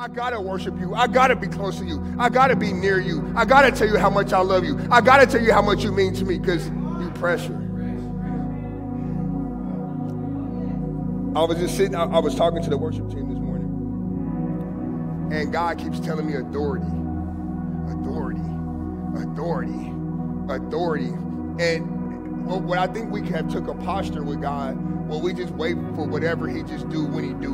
I gotta worship you. I gotta be close to you. I gotta be near you. I gotta tell you how much I love you. I gotta tell you how much you mean to me because you pressure. I was talking to the worship team this morning, and God keeps telling me authority. And what I think we have took a posture with God where we just wait for whatever he just do when he do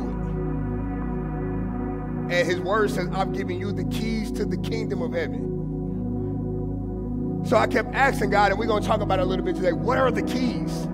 it. And his word says, I've given you the keys to the kingdom of heaven. So I kept asking God, and we're going to talk about it a little bit today, what are the keys?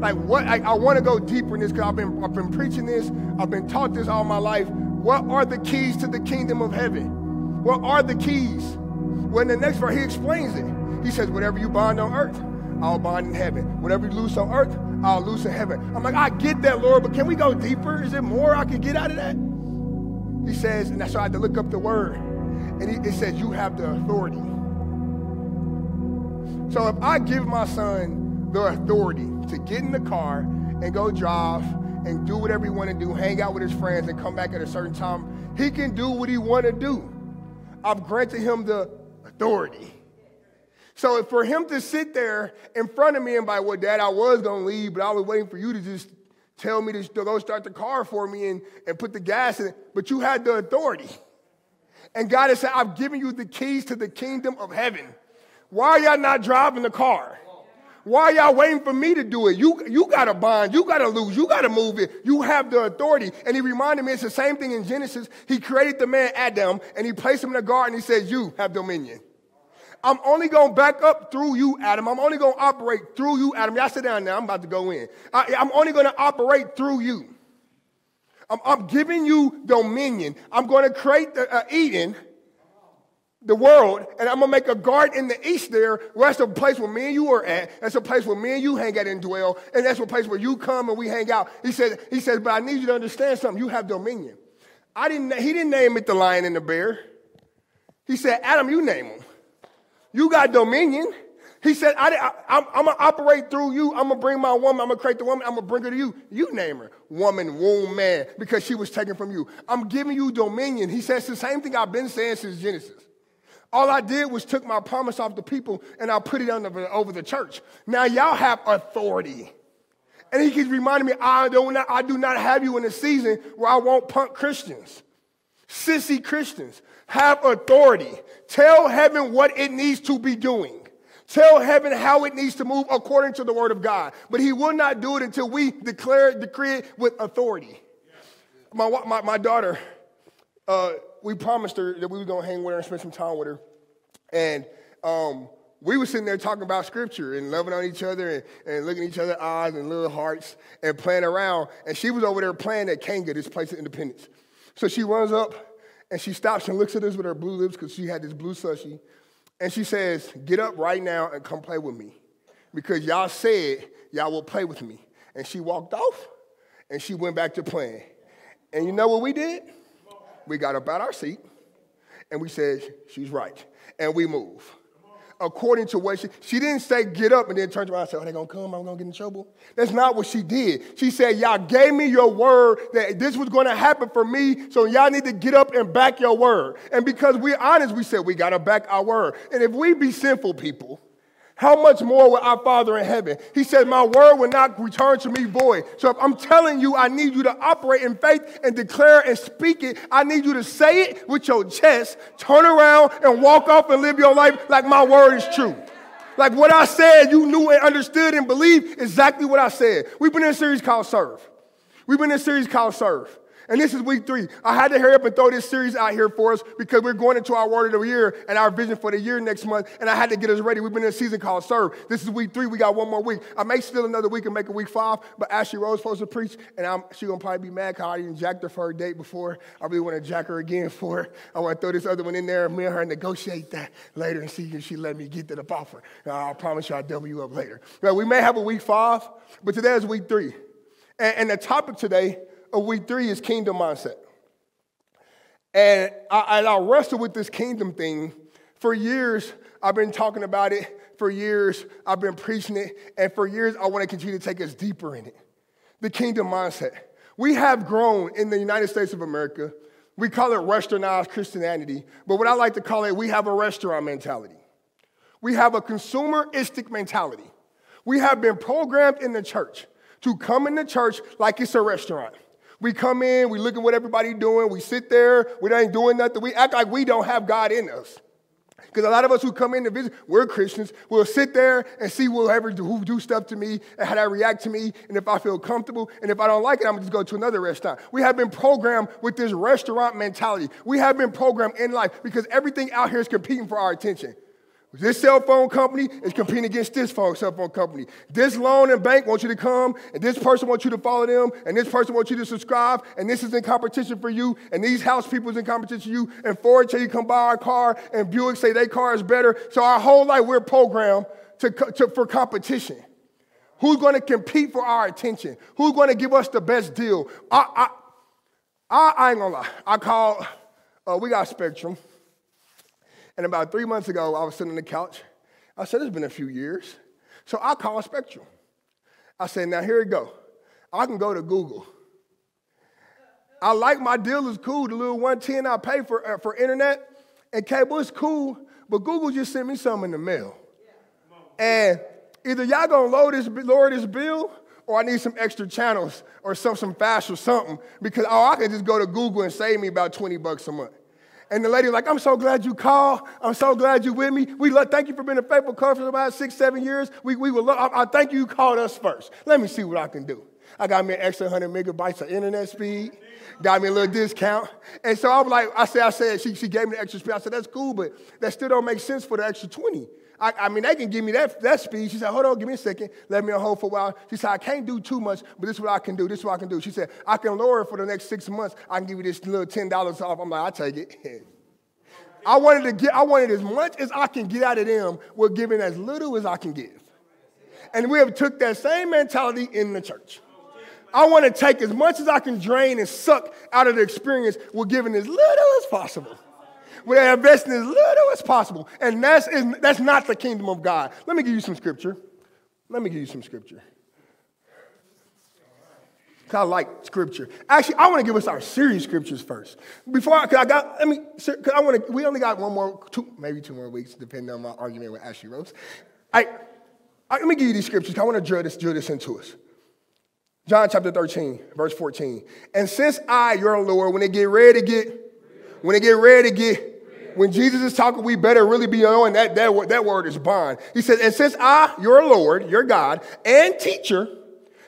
Like what? I want to go deeper in this because I've been preaching this. I've been taught this all my life. What are the keys to the kingdom of heaven? What are the keys? Well, in the next verse, he explains it. He says, whatever you bind on earth, I'll bind in heaven. Whatever you loose on earth, I'll loose in heaven. I'm like, I get that, Lord, but can we go deeper? Is there more I can get out of that? He says, and that's why I had to look up the word. And it says, you have the authority. So if I give my son the authority to get in the car and go drive and do whatever he want to do, hang out with his friends and come back at a certain time, he can do what he want to do. I've granted him the authority. So for him to sit there in front of me and be like, well, Dad, I was going to leave, but I was waiting for you to just tell me to go start the car for me and put the gas in it. But you had the authority. And God has said, I've given you the keys to the kingdom of heaven. Why are y'all not driving the car? Why are y'all waiting for me to do it? You got to bind. You got to loose. You got to move it. You have the authority. And he reminded me, it's the same thing in Genesis. He created the man Adam, and he placed him in the garden. He says, you have dominion. I'm only going to back up through you, Adam. I'm only going to operate through you, Adam. Y'all sit down now. I'm about to go in. I'm only going to operate through you. I'm giving you dominion. I'm going to create the Eden, the world, and I'm going to make a garden in the east there. Well, that's the place where me and you are at. That's a place where me and you hang out and dwell. And that's the place where you come and we hang out. He said, but I need you to understand something. You have dominion. He didn't name it the lion and the bear. He said, Adam, you name them. You got dominion. He said, I'm going to operate through you. I'm going to bring my woman. I'm going to create the woman. I'm going to bring her to you. You name her. Woman, womb, man, because she was taken from you. I'm giving you dominion. He says the same thing I've been saying since Genesis. All I did was took my promise off the people and I put it over the church. Now y'all have authority. And he keeps reminding me, I do not have you in a season where I won't punk Christians. Sissy Christians. Have authority. Tell heaven what it needs to be doing. Tell heaven how it needs to move according to the word of God. But he will not do it until we decree it with authority. My daughter, we promised her that we were going to hang with her and spend some time with her. And we were sitting there talking about scripture and loving on each other and looking at each other's eyes and little hearts and playing around. And she was over there playing at Kanga, this place of independence. So she runs up. And she stops and looks at us with her blue lips because she had this blue slushie. And she says, get up right now and come play with me because y'all said y'all will play with me. And she walked off and she went back to playing. And you know what we did? We got up out our seat and we said, she's right. And we moved. According to what she didn't say get up and then turn around and say, oh, they're going to come, I'm going to get in trouble. That's not what she did. She said, y'all gave me your word that this was going to happen for me, so y'all need to get up and back your word. And because we're honest, we said we got to back our word. And if we be sinful people, how much more will our Father in heaven? He said, my word will not return to me void. So if I'm telling you I need you to operate in faith and declare and speak it, I need you to say it with your chest, turn around and walk off and live your life like my word is true. Like what I said, you knew and understood and believed exactly what I said. We've been in a series called Serve. And this is week 3. I had to hurry up and throw this series out here for us because we're going into our word of the year and our vision for the year next month, and I had to get us ready. We've been in a season called Serve. This is week 3. We got one more week. I may still another week and make it week 5, but Ashley Rose is supposed to preach, and she's going to probably be mad because I already jacked her for her date before. I really want to jack her again for it. I want to throw this other one in there, and me and her negotiate that later and see if she let me get to the buffer. I promise you I'll double you up later. Now, we may have a week 5, but today is week 3. And the topic today of week 3 is kingdom mindset. And I wrestled with this kingdom thing. For years, I've been talking about it. For years, I've been preaching it. And for years, I want to continue to take us deeper in it. The kingdom mindset. We have grown in the United States of America We call it westernized Christianity, but what I like to call it, we have a restaurant mentality. We have a consumeristic mentality. We have been programmed in the church to come in the church like it's a restaurant. We come in, we look at what everybody's doing, we sit there, we ain't doing nothing. We act like we don't have God in us. Because a lot of us who come in to visit, we're Christians. We'll sit there and see whoever who do stuff to me and how they react to me. And if I feel comfortable and if I don't like it, I'm going to just go to another restaurant. We have been programmed with this restaurant mentality. We have been programmed in life because everything out here is competing for our attention. This cell phone company is competing against this cell phone company. This loan and bank wants you to come, and this person wants you to follow them, and this person wants you to subscribe, and this is in competition for you, and these house people is in competition for you, and Ford say you come buy our car, and Buick say their car is better. So our whole life we're programmed for competition. Who's going to compete for our attention? Who's going to give us the best deal? I ain't going to lie. I called, we got Spectrum. And about 3 months ago, I was sitting on the couch. I said, it's been a few years. So I called Spectrum. I said, now here it go. I can go to Google. I like my deal is cool. The little 110 I pay for internet and cable is cool. But Google just sent me something in the mail. And either y'all going to lower this bill or I need some extra channels or some fash or something. Because I can just go to Google and save me about $20 a month. And the lady was like, I'm so glad you called. I'm so glad you're with me. We love, thank you for being a faithful customer for about 6-7 years. We will love, I thank you called us first. Let me see what I can do. I got me an extra 100 megabytes of internet speed. Got me a little discount. And so I was like, she gave me the extra speed. I said, that's cool, but that still don't make sense for the extra 20. I mean, they can give me that speed. She said, hold on, give me a second. Let me on hold for a while. She said, I can't do too much, but this is what I can do. This is what I can do. She said, I can lower it for the next 6 months. I can give you this little $10 off. I'm like, I'll take it. I wanted as much as I can get out of them while giving as little as I can give. And we have took that same mentality in the church. I want to take as much as I can drain and suck out of the experience while giving as little as possible. We're investing as little as possible. And that's not the kingdom of God. Let me give you some scripture. Because I like scripture. Actually, I want to give us our series scriptures first. We only got two more weeks, depending on my argument with Ashley Rose. Let me give you these scriptures. Because I want to drill this into us. John chapter 13, verse 14. And since I, your Lord, when Jesus is talking, we better really be on that word is bond. He says, and since I, your Lord, your God, and teacher,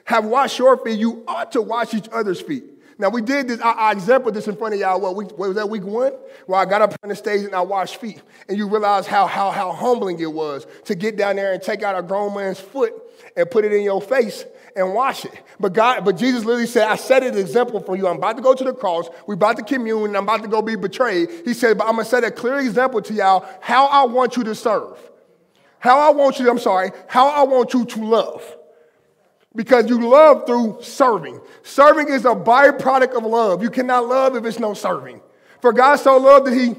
have washed your feet, you ought to wash each other's feet. Now, we did this. I exemplified this in front of y'all. Was that week one? Where I got up on the stage and I washed feet. And you realize how humbling it was to get down there and take out a grown man's foot and put it in your face and wash it. But Jesus literally said, I set an example for you. I'm about to go to the cross. We're about to commune. And I'm about to go be betrayed. He said, but I'm going to set a clear example to y'all how I want you to serve. How I want you to love. Because you love through serving. Serving is a byproduct of love. You cannot love if it's no serving. For God so loved that he,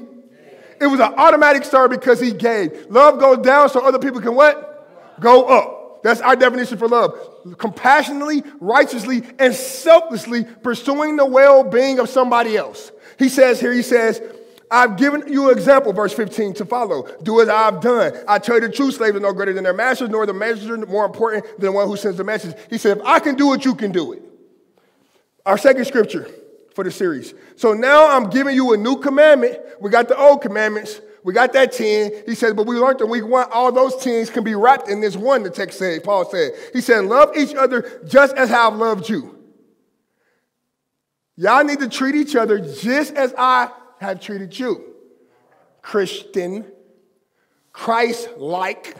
it was an automatic serve because he gave. Love goes down so other people can what? Go up. That's our definition for love. Compassionately, righteously, and selflessly pursuing the well-being of somebody else. He says, I've given you an example, verse 15, to follow. Do as I've done. I tell you the truth, slaves are no greater than their masters, nor the messenger more important than the one who sends the message. He said, if I can do it, you can do it. Our second scripture for the series. So now I'm giving you a new commandment. We got the old commandments. We got that 10. He says, but we learned in week one, all those 10s can be wrapped in this one, the text said, Paul said. He said, love each other just as I've loved you. Y'all need to treat each other just as I have treated you. Christian, Christ-like.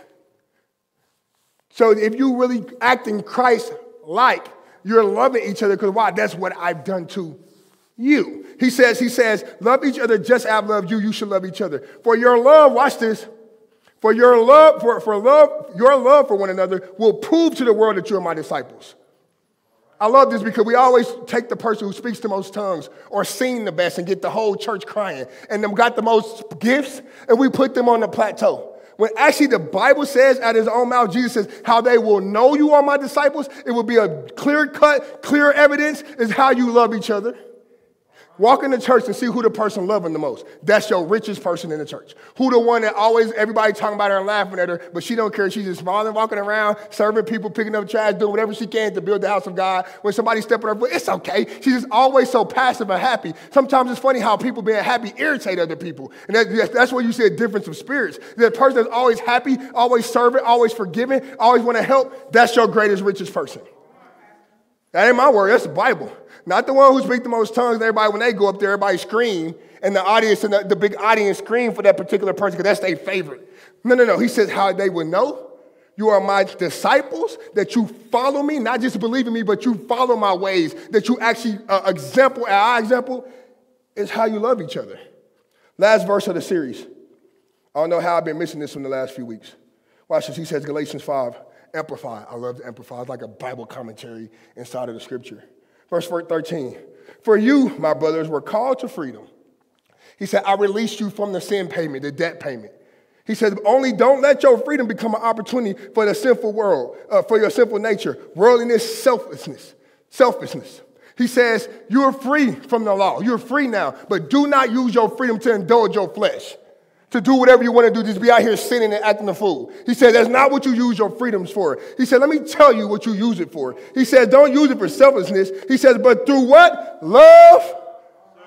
So if you really acting Christ-like, you're loving each other because why? That's what I've done to you. He says, love each other just as I've loved you. You should love each other. For your love, watch this. Your love for one another will prove to the world that you are my disciples. I love this because we always take the person who speaks the most tongues or sing the best and get the whole church crying and them got the most gifts and we put them on the plateau. When actually the Bible says out of his own mouth, Jesus says, how they will know you are my disciples. It will be a clear cut, clear evidence is how you love each other. Walk in the church and see who the person loving the most. That's your richest person in the church. Who the one that always everybody talking about her and laughing at her, but she don't care. She's just smiling, walking around, serving people, picking up trash, doing whatever she can to build the house of God. When somebody's stepping her foot, it's okay. She's just always so passive and happy. Sometimes it's funny how people being happy irritate other people. And that's where you see a difference of spirits. The person that's always happy, always serving, always forgiving, always want to help, that's your greatest, richest person. That ain't my word. That's the Bible. Not the one who speaks the most tongues. Everybody, when they go up there, everybody scream. And the audience, and the big audience scream for that particular person because that's their favorite. No. He says how they would know. You are my disciples, that you follow me, not just believe in me, but you follow my ways, that you actually, our example is how you love each other. Last verse of the series. I don't know how I've been missing this from the last few weeks. Watch this. He says, Galatians 5, Amplify. I love the Amplify. It's like a Bible commentary inside of the scripture. Verse 13, for you, my brothers, were called to freedom. He said, I released you from the sin payment, the debt payment. He said, only don't let your freedom become an opportunity for the sinful world, for your sinful nature, worldliness, selfishness. He says, you're free from the law. You're free now, but do not use your freedom to indulge your flesh, to do whatever you want to do, just be out here sinning and acting a fool. He said, that's not what you use your freedoms for. He said, let me tell you what you use it for. He said, don't use it for selflessness. He says, but through what? Love.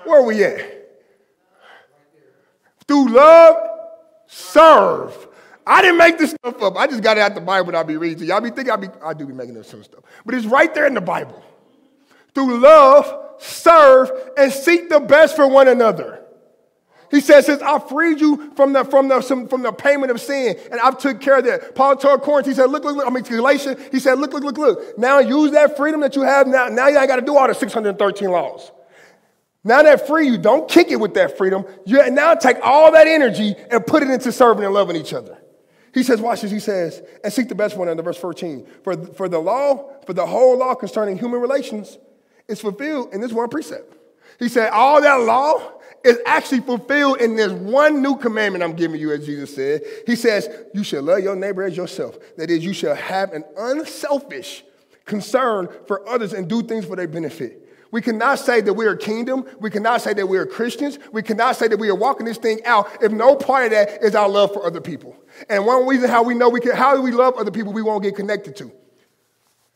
Where are we at? Through love, serve. I didn't make this stuff up. I just got it out the Bible that I'll be reading to y'all. I do be making this stuff up. But it's right there in the Bible. Through love, serve, and seek the best for one another. He says, since I freed you from the payment of sin, and I've took care of that. Paul told Corinthians, he said, Galatians, he said, look. Now use that freedom that you have now. Now you ain't got to do all the 613 laws. Now that free you, don't kick it with that freedom. You now take all that energy and put it into serving and loving each other. He says, watch this, he says, and seek the best one under verse 14. For the whole law concerning human relations is fulfilled in this one precept. He said, all that law is actually fulfilled in this one new commandment I'm giving you, as Jesus said. He says, you shall love your neighbor as yourself. That is, you shall have an unselfish concern for others and do things for their benefit. We cannot say that we are kingdom. We cannot say that we are Christians. We cannot say that we are walking this thing out if no part of that is our love for other people. And one reason how we know how do we love other people we won't get connected to.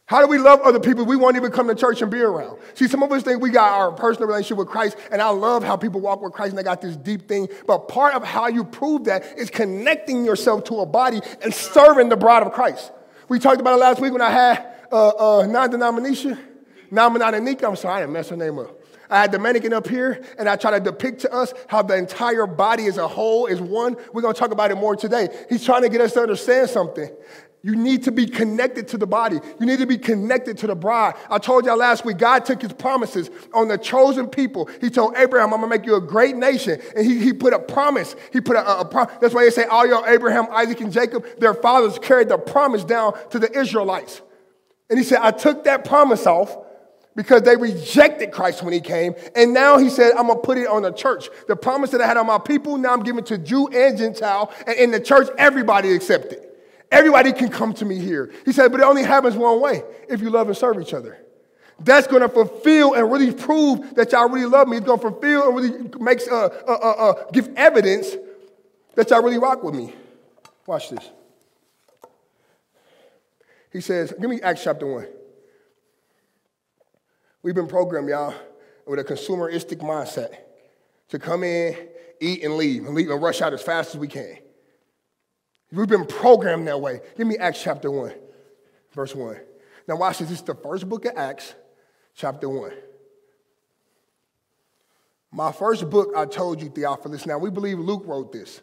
How do we love other people we won't even come to church and be around? See, some of us think we got our personal relationship with Christ, and I love how people walk with Christ, and they got this deep thing. But part of how you prove that is connecting yourself to a body and serving the bride of Christ. We talked about it last week when I had non-denominanica. I'm sorry, I didn't mess her name up. I had the mannequin up here, and I try to depict to us how the entire body as a whole is one. We're going to talk about it more today. He's trying to get us to understand something. You need to be connected to the body. You need to be connected to the bride. I told y'all last week, God took his promises on the chosen people. He told Abraham, I'm going to make you a great nation. And he put a promise. He put a promise. That's why they say all your Abraham, Isaac, and Jacob, their fathers carried the promise down to the Israelites. And he said, I took that promise off because they rejected Christ when he came. And now he said, I'm going to put it on the church. The promise that I had on my people, now I'm giving to Jew and Gentile. And in the church, everybody accepted. Everybody can come to me here. He said, but it only happens one way, if you love and serve each other. That's going to fulfill and really prove that y'all really love me. It's going to fulfill and really makes give evidence that y'all really rock with me. Watch this. He says, give me Acts chapter 1. We've been programmed, y'all, with a consumeristic mindset to come in, eat, and leave, and rush out as fast as we can. We've been programmed that way. Give me Acts chapter 1, verse 1. Now watch this. This is the first book of Acts, chapter 1. My first book, I told you, Theophilus. Now, we believe Luke wrote this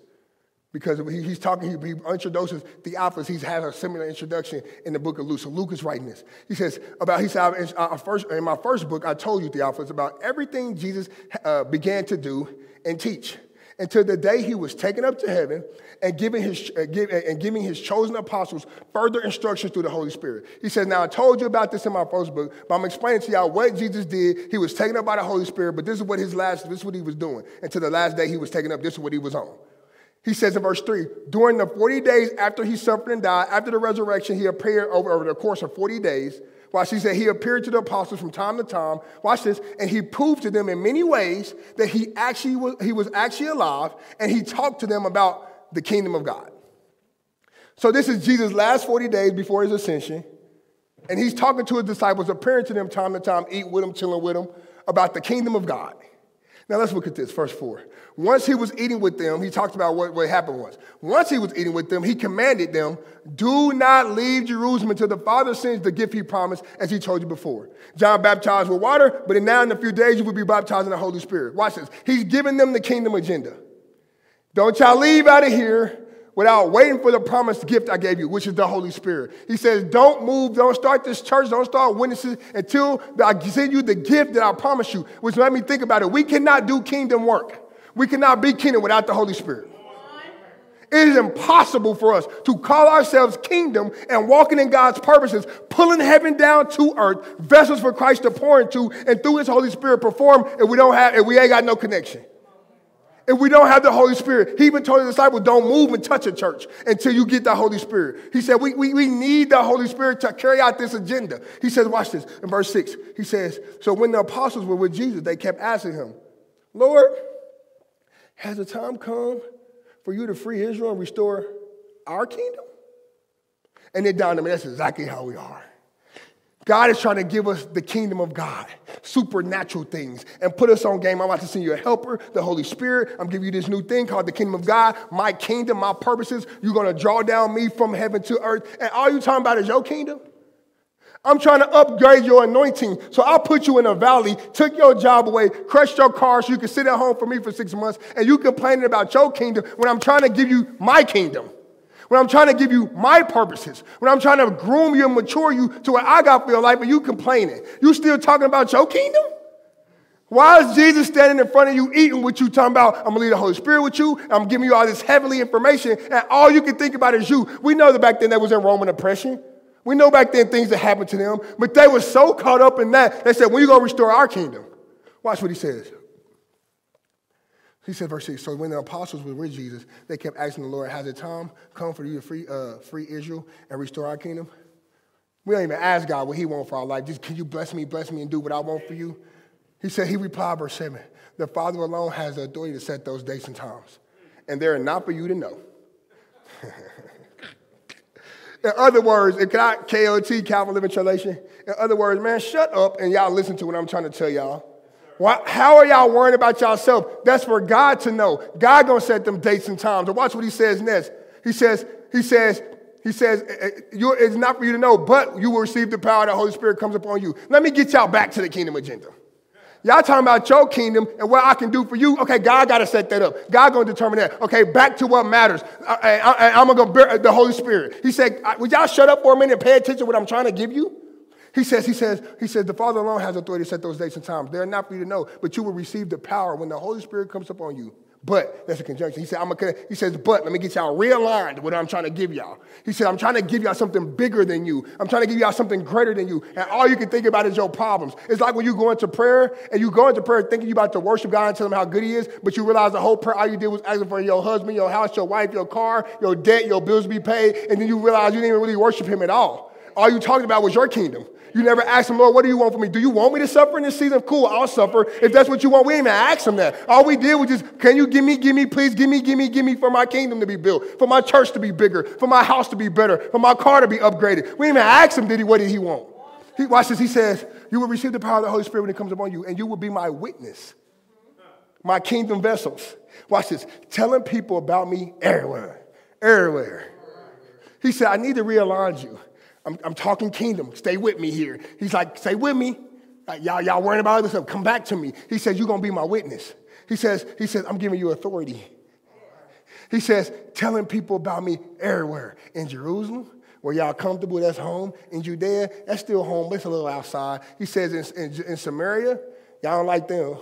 because he's talking, he introduces Theophilus. He's had a similar introduction in the book of Luke. So Luke is writing this. He says, in my first book, I told you, Theophilus, about everything Jesus began to do and teach, until the day he was taken up to heaven and giving his chosen apostles further instructions through the Holy Spirit. He says, now I told you about this in my first book, but I'm explaining to y'all what Jesus did. He was taken up by the Holy Spirit, but this is what he was doing. Until the last day he was taken up, this is what he was on. He says in verse 3, during the 40 days after he suffered and died, after the resurrection, he appeared over the course of 40 days Watch this. He said, he appeared to the apostles from time to time. Watch this. And he proved to them in many ways that he was actually alive, and he talked to them about the kingdom of God. So this is Jesus' last 40 days before his ascension. And he's talking to his disciples, appearing to them time to time, eating with them, chilling with them, about the kingdom of God. Now let's look at this, verse 4. Once he was eating with them, he talked about what happened was. Once he was eating with them, he commanded them, do not leave Jerusalem until the Father sends the gift he promised, as he told you before. John baptized with water, but now in a few days you will be baptized in the Holy Spirit. Watch this. He's giving them the kingdom agenda. Don't y'all leave out of here without waiting for the promised gift I gave you, which is the Holy Spirit. He says, don't move, don't start this church, don't start witnesses until I send you the gift that I promised you, which let me think about it. We cannot do kingdom work. We cannot be kingdom without the Holy Spirit. It is impossible for us to call ourselves kingdom and walking in God's purposes, pulling heaven down to earth, vessels for Christ to pour into, and through his Holy Spirit perform, if we ain't got no connection. If we don't have the Holy Spirit, he even told his disciples, don't move and touch a church until you get the Holy Spirit. He said, we need the Holy Spirit to carry out this agenda. He says, watch this, in verse 6, he says, so when the apostles were with Jesus, they kept asking him, Lord, has the time come for you to free Israel and restore our kingdom? And it dawned on me, that's exactly how we are. God is trying to give us the kingdom of God, supernatural things, and put us on game. I'm about to send you a helper, the Holy Spirit. I'm giving you this new thing called the kingdom of God, my kingdom, my purposes. You're going to draw down me from heaven to earth. And all you're talking about is your kingdom? I'm trying to upgrade your anointing. So I put you in a valley, took your job away, crushed your car so you can sit at home for me for 6 months, and you complaining about your kingdom when I'm trying to give you my kingdom. When I'm trying to give you my purposes, when I'm trying to groom you and mature you to what I got for your life, and you complaining, you still talking about your kingdom? Why is Jesus standing in front of you, eating with you, talking about, I'm going to leave the Holy Spirit with you, I'm giving you all this heavenly information, and all you can think about is you? We know that back then they was in Roman oppression. We know back then things that happened to them, but they were so caught up in that, they said, when are you going to restore our kingdom? Watch what he says. He said, verse 6, so when the apostles were with Jesus, they kept asking the Lord, has the time come for you to free Israel and restore our kingdom? We don't even ask God what he wants for our life. Just, can you bless me, and do what I want for you? He said, he replied, verse 7, the Father alone has the authority to set those dates and times, and they are not for you to know. In other words, if not KLT, Calvin Living Translation, in other words, man, shut up and y'all listen to what I'm trying to tell y'all. Why, how are y'all worrying about yourself? That's for God to know. God going to set them dates and times. And watch what he says next. He says, it's not for you to know, but you will receive the power. The Holy Spirit comes upon you. Let me get y'all back to the kingdom agenda. Y'all talking about your kingdom and what I can do for you. Okay, God got to set that up. God going to determine that. Okay, back to what matters. I'm going to go bear the Holy Spirit. He said, would y'all shut up for a minute and pay attention to what I'm trying to give you? He says, the Father alone has authority to set those dates and times. They're not for you to know, but you will receive the power when the Holy Spirit comes upon you. But, that's a conjunction. He says, but, let me get y'all realigned with what I'm trying to give y'all. He said, I'm trying to give y'all something bigger than you. I'm trying to give y'all something greater than you. And all you can think about is your problems. It's like when you go into prayer, and you go into prayer thinking you about to worship God and tell him how good he is, but you realize the whole prayer, all you did was ask for your husband, your house, your wife, your car, your debt, your bills to be paid, and then you realize you didn't even really worship him at all. All you talking about was your kingdom. You never asked him, Lord, what do you want from me? Do you want me to suffer in this season? Cool, I'll suffer. If that's what you want, we didn't even ask him that. All we did was just, can you give me, please, give me for my kingdom to be built, for my church to be bigger, for my house to be better, for my car to be upgraded. We didn't even ask him, what did he want? Watch this, he says, you will receive the power of the Holy Spirit when it comes upon you, and you will be my witness, my kingdom vessels. Watch this, telling people about me everywhere. He said, I need to realign you. I'm talking kingdom. Stay with me here. He's like, stay with me. Like, y'all worrying about other stuff. Come back to me. He says, you're going to be my witness. He says, I'm giving you authority. He says, telling people about me everywhere. In Jerusalem, where y'all comfortable, that's home. In Judea, that's still home, but it's a little outside. He says, in Samaria, y'all don't like them.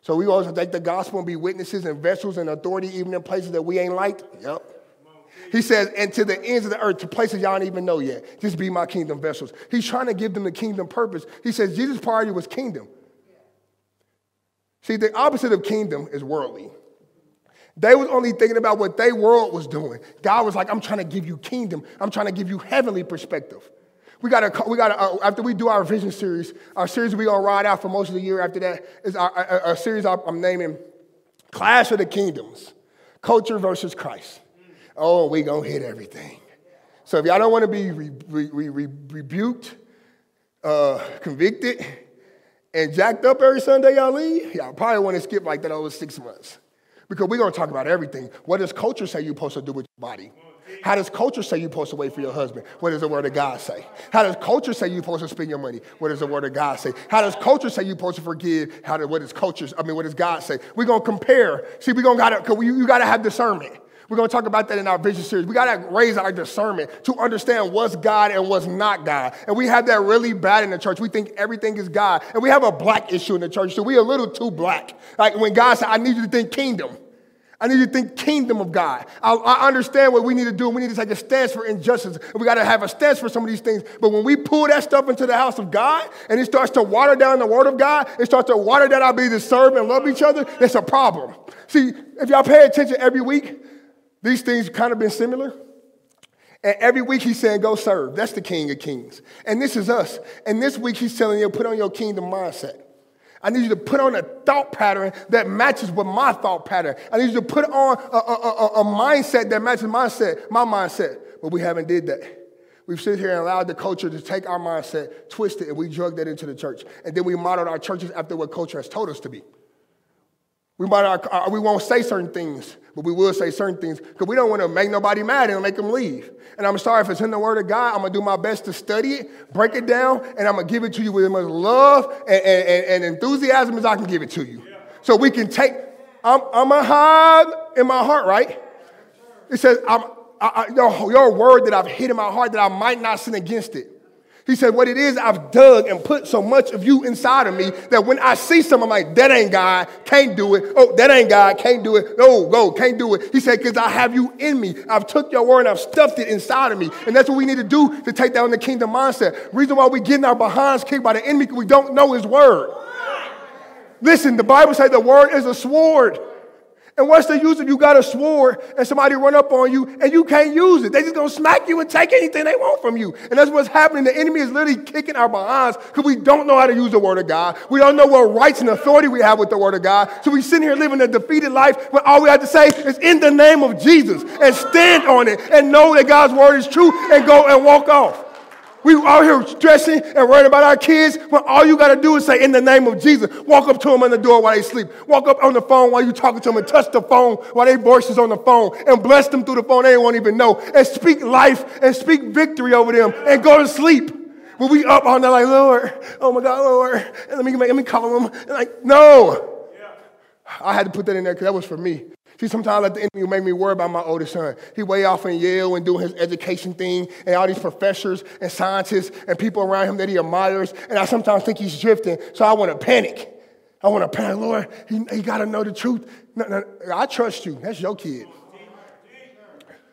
So we always take the gospel and be witnesses and vessels and authority, even in places that we ain't liked. Yep. He says, and to the ends of the earth, to places y'all don't even know yet. Just be my kingdom vessels. He's trying to give them the kingdom purpose. He says, Jesus' priority was kingdom. See, the opposite of kingdom is worldly. They was only thinking about what their world was doing. God was like, I'm trying to give you kingdom. I'm trying to give you heavenly perspective. We got to after we do our vision series, our series we're going to ride out for most of the year after that is our series I'm naming Clash of the Kingdoms, Culture versus Christ. Oh, we're going to hit everything. So if y'all don't want to be rebuked, convicted, and jacked up every Sunday y'all leave, y'all probably want to skip like that over 6 months. Because we're going to talk about everything. What does culture say you're supposed to do with your body? How does culture say you're supposed to wait for your husband? What does the Word of God say? How does culture say you're supposed to spend your money? What does the Word of God say? How does culture say you're supposed to forgive? What does God say? We're going to compare. See, you got to have discernment. We're going to talk about that in our vision series. We got to raise our discernment to understand what's God and what's not God. And we have that really bad in the church. We think everything is God. And we have a black issue in the church, so we're a little too black. Like when God said, I need you to think kingdom. I need you to think kingdom of God. I understand what we need to do. We need to take a stance for injustice. We got to have a stance for some of these things. But when we pull that stuff into the house of God and it starts to water down the word of God, it starts to water down our ability to serve and love each other, it's a problem. See, if y'all pay attention every week, these things kind of been similar. And every week he's saying, go serve. That's the King of Kings. And this is us. And this week he's telling you, put on your kingdom mindset. I need you to put on a thought pattern that matches with my thought pattern. I need you to put on a mindset that matches my mindset. But we haven't did that. We've sit here and allowed the culture to take our mindset, twist it, and we drug that into the church. And then we modeled our churches after what culture has told us to be. We won't say certain things, but we will say certain things because we don't want to make nobody mad and make them leave. And I'm sorry, if it's in the Word of God, I'm going to do my best to study it, break it down, and I'm going to give it to you with as much love and enthusiasm as I can give it to you. Yeah. So we can take, I'm a hide in my heart, right? It says, your word that I've hid in my heart that I might not sin against it. He said, what it is, I've dug and put so much of you inside of me that when I see something, I'm like, that ain't God, can't do it. Oh, that ain't God, can't do it. No, can't do it. He said, because I have you in me. I've took your word and I've stuffed it inside of me. And that's what we need to do to take down the kingdom mindset. Reason why we're getting our behinds kicked by the enemy because we don't know his word. Listen, the Bible says the word is a sword. And what's the use if you got a sword and somebody run up on you and you can't use it? They just going to smack you and take anything they want from you. And that's what's happening. The enemy is literally kicking our behinds because we don't know how to use the word of God. We don't know what rights and authority we have with the word of God. So we sitting here living a defeated life when all we have to say is in the name of Jesus and stand on it and know that God's word is true and go and walk off. We out here stressing and worrying about our kids when all you got to do is say, in the name of Jesus, walk up to them on the door while they sleep. Walk up on the phone while you're talking to them and touch the phone while their voice is on the phone and bless them through the phone. They won't even know. And speak life and speak victory over them and go to sleep. When we up all night like, Lord, oh my God, Lord, and let me call them. And like, no. Yeah. I had to put that in there because that was for me. See, sometimes I let the enemy make me worry about my oldest son. He way off in Yale and doing his education thing and all these professors and scientists and people around him that he admires. And I sometimes think he's drifting, so I want to panic. Lord, he got to know the truth. No, I trust you. That's your kid.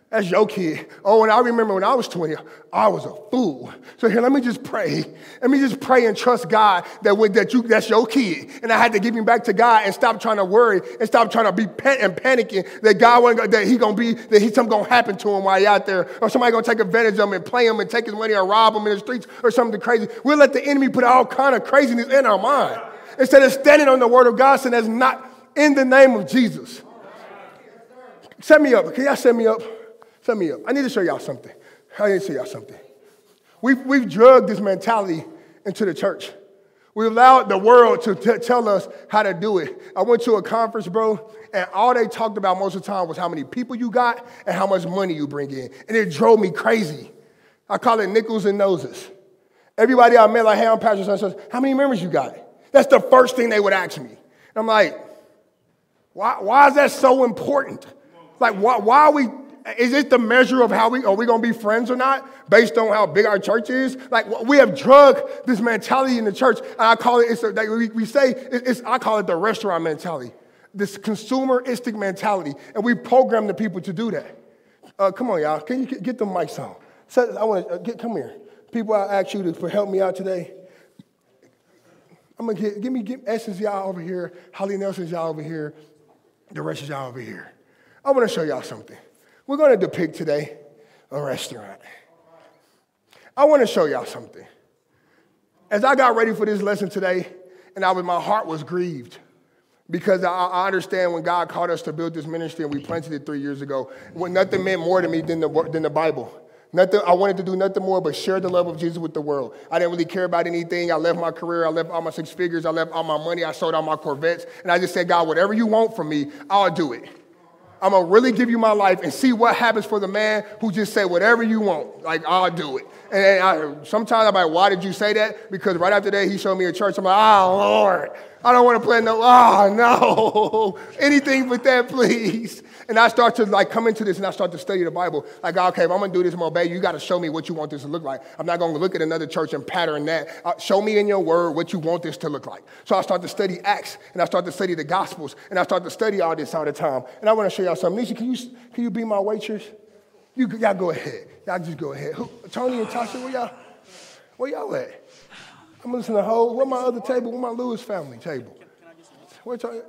That's your kid. Oh, and I remember when I was 20, I was a fool. So here, let me just pray. Let me just pray and trust God that's your kid. And I had to give him back to God and stop trying to worry and stop trying to be panicking that God wasn't that he gonna be that he something gonna happen to him while he out there or somebody gonna take advantage of him and play him and take his money or rob him in the streets or something crazy. We'll let the enemy put all kind of craziness in our mind instead of standing on the word of God saying that's not in the name of Jesus. Set me up. Can y'all set me up? Set me up. I need to show y'all something. We've drugged this mentality into the church. We allowed the world to tell us how to do it. I went to a conference, bro, and all they talked about most of the time was how many people you got and how much money you bring in. And it drove me crazy. I call it nickels and noses. Everybody I met, like, hey, I'm Pastor Son, says, how many members you got? That's the first thing they would ask me. And I'm like, why is that so important? Like, why are we... Is it the measure of how are we going to be friends or not based on how big our church is? Like, we have drugged this mentality in the church. And I call it, I call it the restaurant mentality, this consumeristic mentality. And we program the people to do that. Come on, y'all. Can you get the mics on? So I want to come here. People, I asked you to help me out today. I'm going to give Essence y'all over here, Holly Nelson's y'all over here, the rest of y'all over here. I want to show y'all something. We're going to depict today a restaurant. I want to show y'all something. As I got ready for this lesson today, and my heart was grieved, because I understand when God called us to build this ministry and we planted it 3 years ago, when nothing meant more to me than the Bible. Nothing, I wanted to do nothing more but share the love of Jesus with the world. I didn't really care about anything. I left my career. I left all my six figures. I left all my money. I sold all my Corvettes. And I just said, God, whatever you want from me, I'll do it. I'm going to really give you my life and see what happens for the man who just said whatever you want. Like, I'll do it. And sometimes I'm like, why did you say that? Because right after that, he showed me a church. I'm like, oh, Lord, I don't want to play no, oh, no, anything but that, please. And I start to like come into this and I start to study the Bible. Like, okay, if I'm going to do this, I'm going to obey you. You got to show me what you want this to look like. I'm not going to look at another church and pattern that. Show me in your word what you want this to look like. So I start to study Acts and I start to study the Gospels and I start to study all this all the time. And I want to show y'all something. Nisha, can you be my waitress? Y'all go ahead. Y'all just go ahead. Who, Tony and Tasha, where y'all at? I'm listening to Ho. Where my other table? Where my Lewis family table? Where y'all?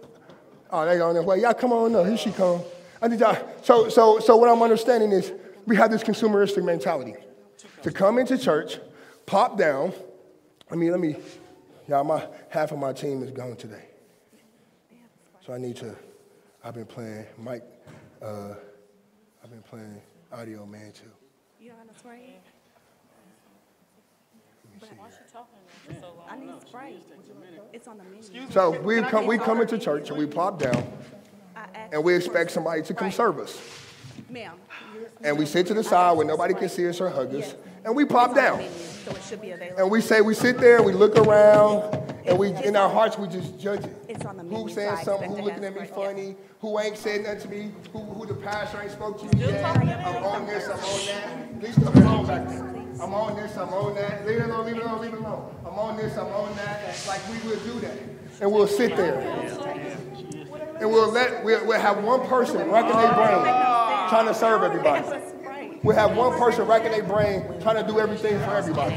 Oh, they on their way. Y'all come on up. Here she come. I need y'all. So what I'm understanding is we have this consumeristic mentality to come into church, pop down. I mean, y'all. Half of my team is gone today, so I need to. I've been playing Mike. I've been playing Audio Man too. You don't have no spray yet? But why she talking for so long? I need spray. It's on the menu. So we come into church and we plop down and we expect somebody to come serve us. Ma'am. And we sit to the side where nobody can see us or hug us. And we plop down. So it should be available. And we say, we sit there, we look around, and we in our hearts we just judge it. It's on the menu. Who's saying something, who's looking at me funny, who ain't said nothing to me, who the pastor ain't spoke to me yet. I'm on this, I'm on that. Leave the phone back there. I'm on this, I'm on that. Leave it alone, leave it alone, leave it alone. I'm on this, I'm on that. Like we will do that. And we'll sit there. And we'll have one person racking their brain trying to serve everybody. We have one person racking their brain, trying to do everything for everybody.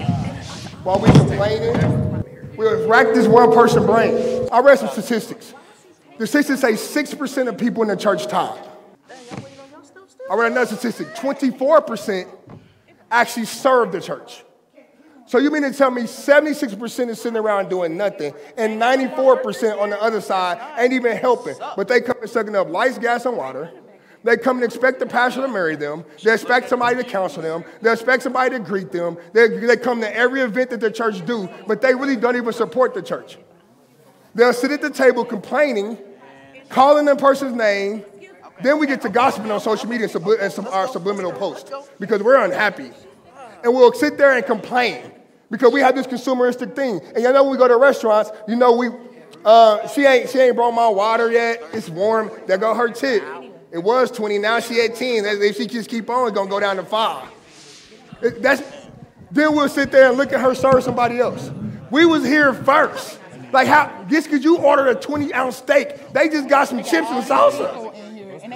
While we complaining, we'll rack this one person brain. I read some statistics. The statistics say 6% of people in the church tithe. I read another statistic, 24% actually serve the church. So you mean to tell me 76% is sitting around doing nothing and 94% on the other side ain't even helping, but they come and sucking up lights, gas, and water. They come and expect the pastor to marry them. They expect somebody to counsel them. They expect somebody to greet them. They come to every event that the church do, but they really don't even support the church. They'll sit at the table complaining, calling the person's name. Then we get to gossiping on social media and our subliminal posts because we're unhappy. And we'll sit there and complain because we have this consumeristic thing. And you know when we go to restaurants, you know she ain't brought my water yet. It's warm. There go her tip. It was 20, now she 18. If she just keep on, it's going to go down to 5. Then we'll sit there and look at her serve somebody else. We was here first. Like, how? Just because you ordered a 20-ounce steak, they just got some chips and salsa.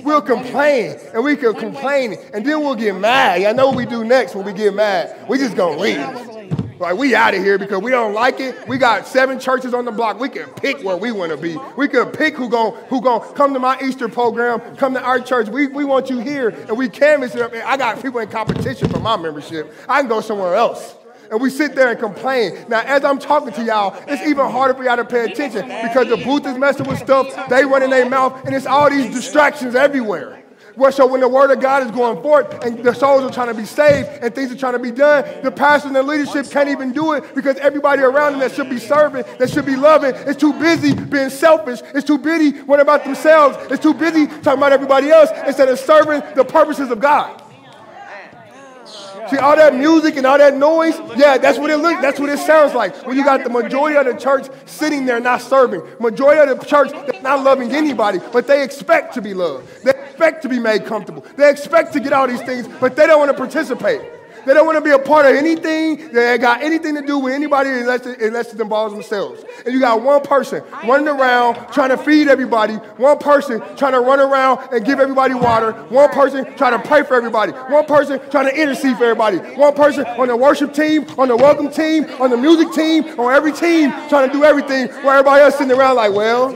We'll complain, and we can complain, and then we'll get mad. Y'all know what we do next when we get mad. We just going to leave. Like, we out of here because we don't like it. We got 7 churches on the block. We can pick where we want to be. We can pick who gon' come to my Easter program, come to our church. We want you here, and we canvass it up. I got people in competition for my membership. I can go somewhere else. And we sit there and complain. Now, as I'm talking to y'all, it's even harder for y'all to pay attention because the booth is messing with stuff. They run in their mouth, and it's all these distractions everywhere. Well, so when the word of God is going forth and the souls are trying to be saved and things are trying to be done, the pastor and the leadership can't even do it because everybody around them that should be serving, that should be loving, is too busy being selfish. It's too busy worrying about themselves. It's too busy talking about everybody else instead of serving the purposes of God. See, all that music and all that noise, yeah, that's what it sounds like. When you got the majority of the church sitting there not serving, majority of the church that's not loving anybody, but they expect to be loved. They expect to be made comfortable. They expect to get all these things, but they don't want to participate. They don't want to be a part of anything that got anything to do with anybody unless it involves themselves. And you got one person running around trying to feed everybody. One person trying to run around and give everybody water. One person trying to pray for everybody. One person trying to intercede for everybody. One person on the worship team, on the welcome team, on the music team, on every team trying to do everything while everybody else sitting around like, well,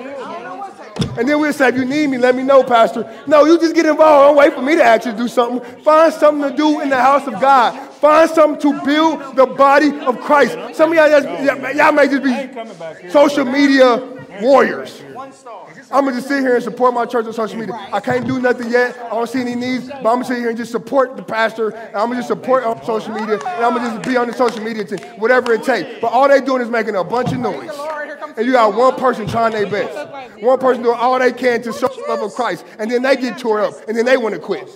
And then we'll say, if you need me, let me know, Pastor. No, you just get involved. Don't wait for me to actually do something. Find something to do in the house of God. Find something to build the body of Christ. Some of y'all may just be social media warriors. I'm going to just sit here and support my church on social media. I can't do nothing yet. I don't see any needs, but I'm going to sit here and just support the pastor. And I'm going to just support on social media. And I'm going to just be on the social media team, whatever it takes. But all they're doing is making a bunch of noise. And you got one person trying their best. One person doing all they can to show the love of Christ. And then they get tore up. And then they want to quit.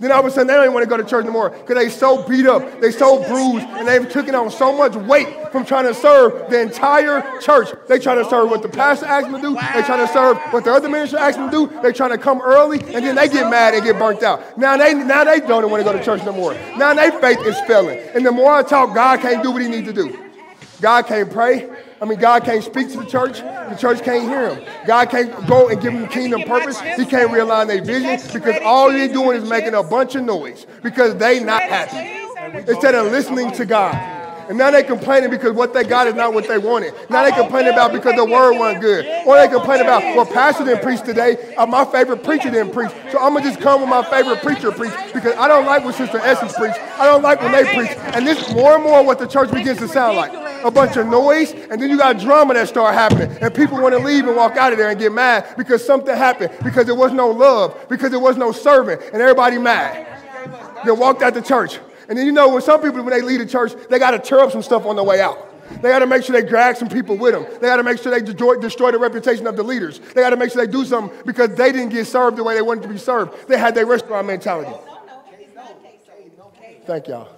Then all of a sudden, they don't even want to go to church anymore because they so beat up, they so bruised, and they've taken on so much weight from trying to serve the entire church. They trying to serve what the pastor asked them to do. They trying to serve what the other minister asked them to do. They trying to come early, and then they get mad and get burnt out. Now they don't even want to go to church no more. Now their faith is failing. And the more I talk, God can't do what he needs to do. God can't pray. God can't speak to the church. The church can't hear him. God can't go and give them kingdom purpose. He can't realign their vision because all they're doing is making a bunch of noise because they not happy. Instead of listening to God. And now they complaining because what they got is not what they wanted. Now they complaining about because the word wasn't good. Or they complain about, well, pastor didn't preach today. My favorite preacher didn't preach. So I'm going to just come when my favorite preacher preach because I don't like what Sister Essence preached. I don't like when they preach. And this more and more what the church begins to sound like. A bunch of noise, and then you got drama that start happening, and people want to leave and walk out of there and get mad because something happened, because there was no love, because there was no serving, and everybody mad. They walked out the church. And then when some people, when they leave the church, they got to tear up some stuff on the way out. They got to make sure they drag some people with them. They got to make sure they destroy the reputation of the leaders. They got to make sure they do something because they didn't get served the way they wanted to be served. They had their restaurant mentality. Thank y'all.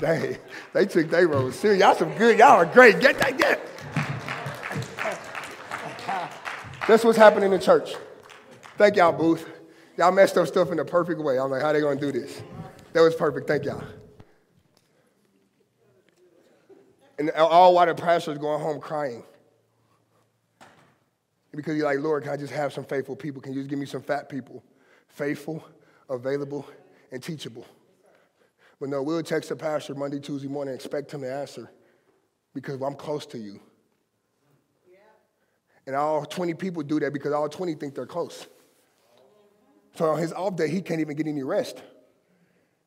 They took their roles serious. Y'all some good. Y'all are great. Get. That's what's happening in the church. Thank y'all, Booth. Y'all messed up stuff in the perfect way. I'm like, how they going to do this? That was perfect. Thank y'all. And all while the pastor's going home crying. Because you're like, Lord, can I just have some faithful people? Can you just give me some fat people? Faithful, available, and teachable. But no, we'll text the pastor Monday, Tuesday morning, expect him to answer because I'm close to you. Yeah. And all 20 people do that because all 20 think they're close. So on his off day, he can't even get any rest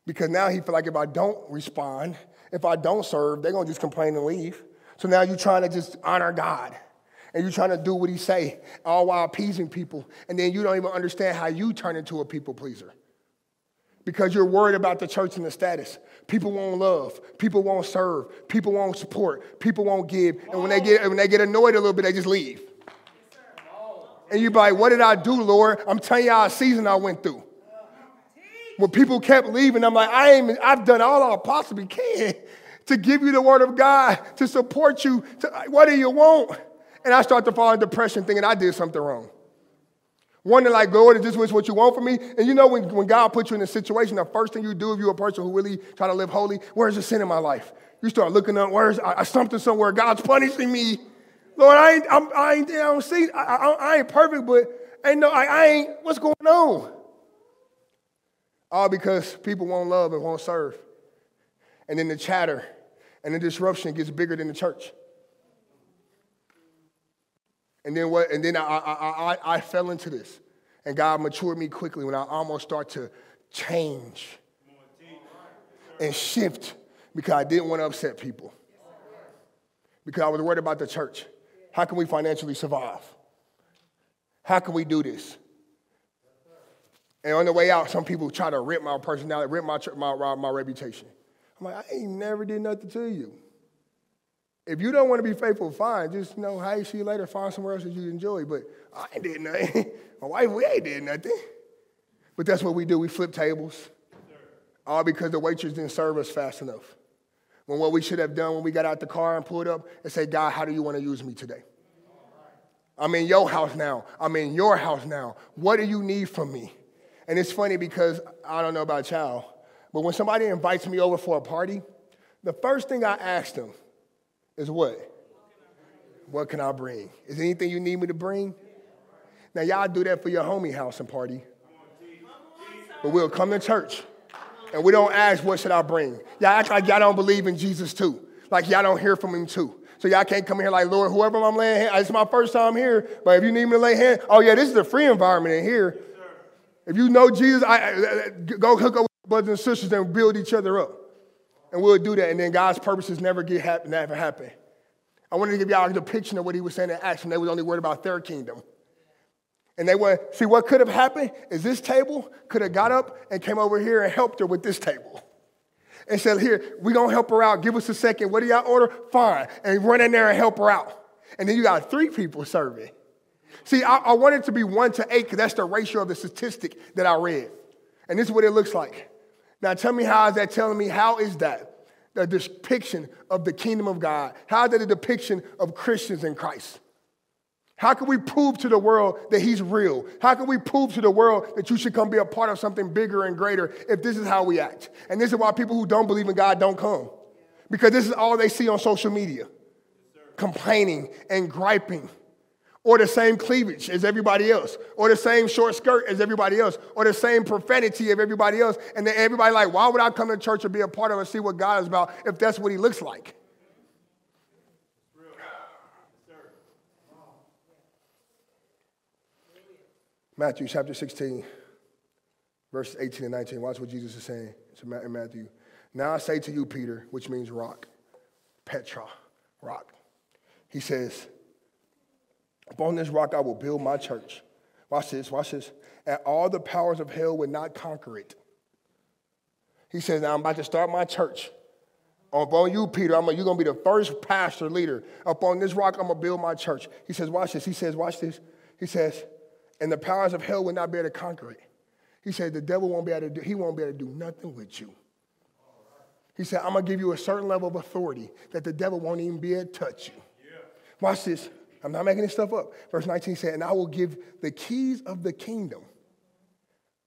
because now he feels like if I don't respond, if I don't serve, they're going to just complain and leave. So now you're trying to just honor God and you're trying to do what he say, all while appeasing people. And then you don't even understand how you turn into a people pleaser. Because you're worried about the church and the status. People won't love. People won't serve. People won't support. People won't give. And when they get annoyed a little bit, they just leave. And you're like, what did I do, Lord? I'm telling y'all a season I went through. When people kept leaving, I'm like, I've done all I possibly can to give you the word of God, to support you. What do you want? And I start to fall into depression thinking I did something wrong. Wondering like, Lord, is this what you want from me? And when God puts you in a situation, the first thing you do if you're a person who really try to live holy, where's the sin in my life? You start looking up, where's something somewhere? God's punishing me. Lord, I ain't perfect, but I ain't, what's going on? All because people won't love and won't serve. And then the chatter and the disruption gets bigger than the church. And then what? And then I fell into this, and God matured me quickly when I almost start to change and shift because I didn't want to upset people because I was worried about the church. How can we financially survive? How can we do this? And on the way out, some people try to rip my personality, rip my reputation. I'm like, I ain't never did nothing to you. If you don't want to be faithful, fine. Just hey, see you later. Find somewhere else that you enjoy. But I ain't did nothing. My wife, we ain't did nothing. But that's what we do. We flip tables. All because the waitress didn't serve us fast enough. When what we should have done when we got out the car and pulled up and said, God, how do you want to use me today? I'm in your house now. I'm in your house now. What do you need from me? And it's funny because I don't know about y'all, but when somebody invites me over for a party, the first thing I ask them, is what? What can I bring? Is there anything you need me to bring? Now, y'all do that for your homie house and party. But we'll come to church, and we don't ask, what should I bring? Y'all act like y'all don't believe in Jesus, too. Like y'all don't hear from him, too. So y'all can't come here like, Lord, whoever I'm laying hands, it's my first time here. But if you need me to lay hands, oh yeah, this is a free environment in here. Yes, if you know Jesus, go hook up with brothers and sisters and build each other up. And we'll do that. And then God's purposes never happen. I wanted to give y'all a depiction of what he was saying in Acts, and they was only worried about their kingdom. And they went, see, what could have happened is this table could have got up and came over here and helped her with this table. And said, here, we're going to help her out. Give us a second. What do y'all order? Fine. And run in there and help her out. And then you got 3 people serving. See, I want it to be 1 to 8 because that's the ratio of the statistic that I read. And this is what it looks like. Now tell me, how is that telling me? How is that the depiction of the kingdom of God? How is that a depiction of Christians in Christ? How can we prove to the world that he's real? How can we prove to the world that you should come be a part of something bigger and greater if this is how we act? And this is why people who don't believe in God don't come. Because this is all they see on social media. Complaining and griping. Or the same cleavage as everybody else. Or the same short skirt as everybody else. Or the same profanity of everybody else. And then everybody like, why would I come to church and be a part of it and see what God is about if that's what he looks like? Matthew chapter 16, verses 18 and 19. Watch what Jesus is saying in Matthew. Now I say to you, Peter, which means rock, Petra, rock. He says, upon this rock I will build my church. Watch this, and all the powers of hell will not conquer it. He says, now I'm about to start my church. Upon you, Peter, you're going to be the first pastor leader. Upon this rock I'm going to build my church. He says, watch this. He says, watch this. He says, and the powers of hell will not be able to conquer it. He said, the devil won't be able to do, he won't be able to do nothing with you. He said, I'm going to give you a certain level of authority that the devil won't even be able to touch you. Yeah. Watch this. I'm not making this stuff up. Verse 19 said, and I will give the keys of the kingdom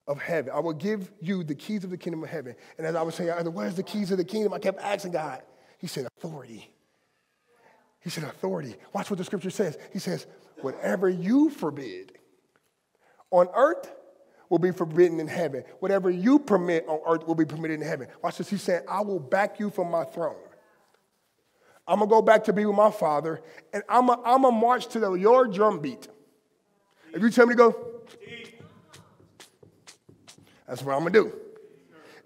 of heaven. I will give you the keys of the kingdom of heaven. And as I was saying, where's the keys of the kingdom? I kept asking God. He said, authority. He said, authority. Watch what the scripture says. He says, whatever you forbid on earth will be forbidden in heaven. Whatever you permit on earth will be permitted in heaven. Watch this. He said, I will back you from my throne. I'm going to go back to be with my father, and I'm going to march to your drumbeat. If you tell me to go, that's what I'm going to do.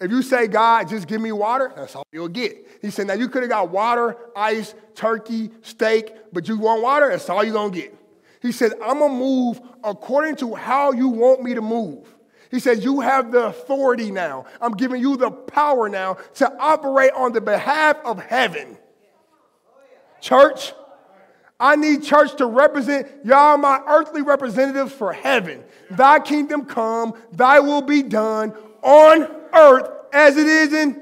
If you say, God, just give me water, that's all you'll get. He said, now you could have got water, ice, turkey, steak, but you want water, that's all you're going to get. He said, I'm going to move according to how you want me to move. He said, you have the authority now. I'm giving you the power now to operate on the behalf of heaven. Church, I need church to represent y'all, my earthly representatives for heaven. Thy kingdom come, thy will be done on earth as it is in heaven.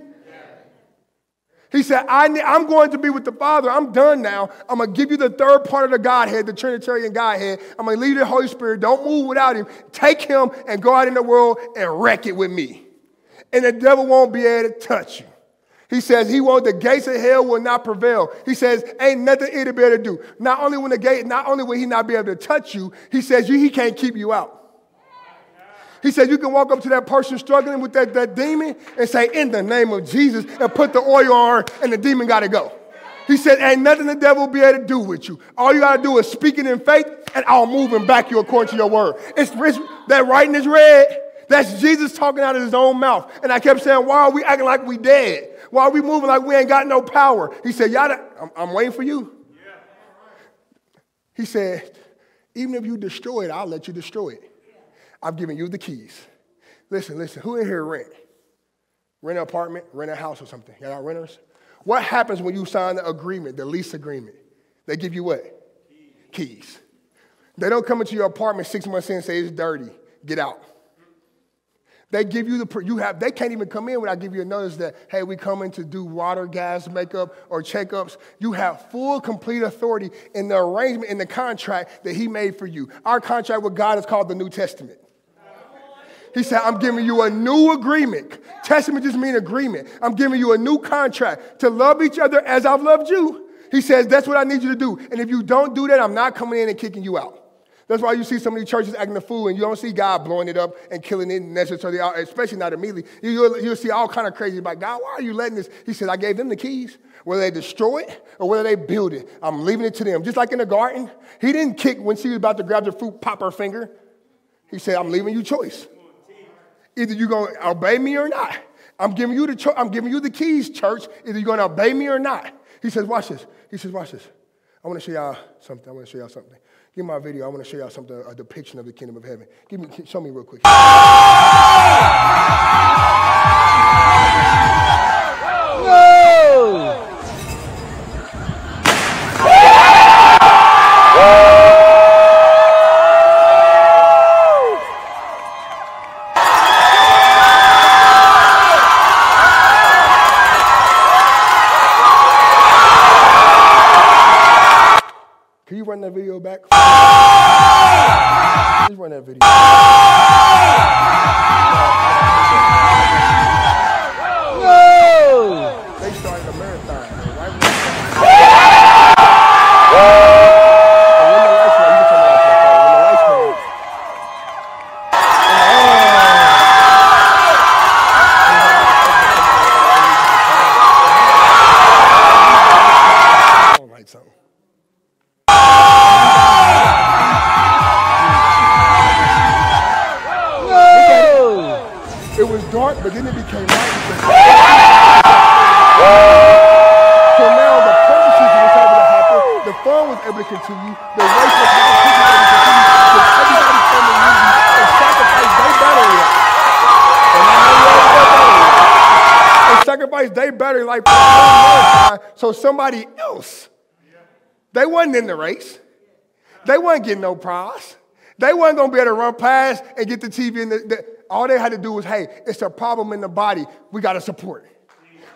He said, I'm going to be with the Father. I'm done now. I'm going to give you the third part of the Godhead, the Trinitarian Godhead. I'm going to leave the Holy Spirit. Don't move without him. Take him and go out in the world and wreck it with me. And the devil won't be able to touch you. He says, the gates of hell will not prevail. He says, ain't nothing it'll be able to do. Not only will he not be able to touch you, he says, he can't keep you out. He said, you can walk up to that person struggling with that demon and say, in the name of Jesus, and put the oil on her, and the demon got to go. He said, ain't nothing the devil will be able to do with you. All you got to do is speak it in faith, and I'll move and back you according to your word. That writing is red. That's Jesus talking out of his own mouth. And I kept saying, why are we acting like we dead? Why are we moving like we ain't got no power? He said, y'all, I'm waiting for you. He said, even if you destroy it, I'll let you destroy it. I've given you the keys. Listen, who in here rent? Rent an apartment, rent a house or something. Y'all got renters? What happens when you sign the agreement, the lease agreement? They give you what? Keys. They don't come into your apartment 6 months in and say, it's dirty, get out. They give you they can't even come in without giving you a notice that, hey, we coming to do water, gas, makeup, or checkups. You have full, complete authority in the arrangement, in the contract that he made for you. Our contract with God is called the New Testament. He said, I'm giving you a new agreement. Testament just means agreement. I'm giving you a new contract to love each other as I've loved you. He says, that's what I need you to do. And if you don't do that, I'm not coming in and kicking you out. That's why you see so many churches acting a fool, and you don't see God blowing it up and killing it necessarily, especially not immediately. You'll see all kind of crazy about God. Why are you letting this? He said, I gave them the keys. Whether they destroy it or whether they build it, I'm leaving it to them. Just like in the garden, he didn't kick when she was about to grab the fruit, pop her finger. He said, I'm leaving you choice. Either you're going to obey me or not. I'm giving you the keys, church. Either you're going to obey me or not. He says, watch this. He says, watch this. I want to show y'all something. Give me my video. I want to show y'all something, a depiction of the kingdom of heaven. Show me real quick. Whoa! Run that video back. Just run that video. Whoa! They started a marathon. Right? I don't like something. It was dark, but then it became light. So now the purposes was able to happen, the fun was able to continue, the race was able to continue, because everybody from the movie and sacrificed their battery life. And sacrificed their battery life for a long time, so somebody else, they wasn't in the race. They wasn't getting no prize. They wasn't going to be able to run past and get the TV in the all they had to do was, hey, it's a problem in the body. We got to support.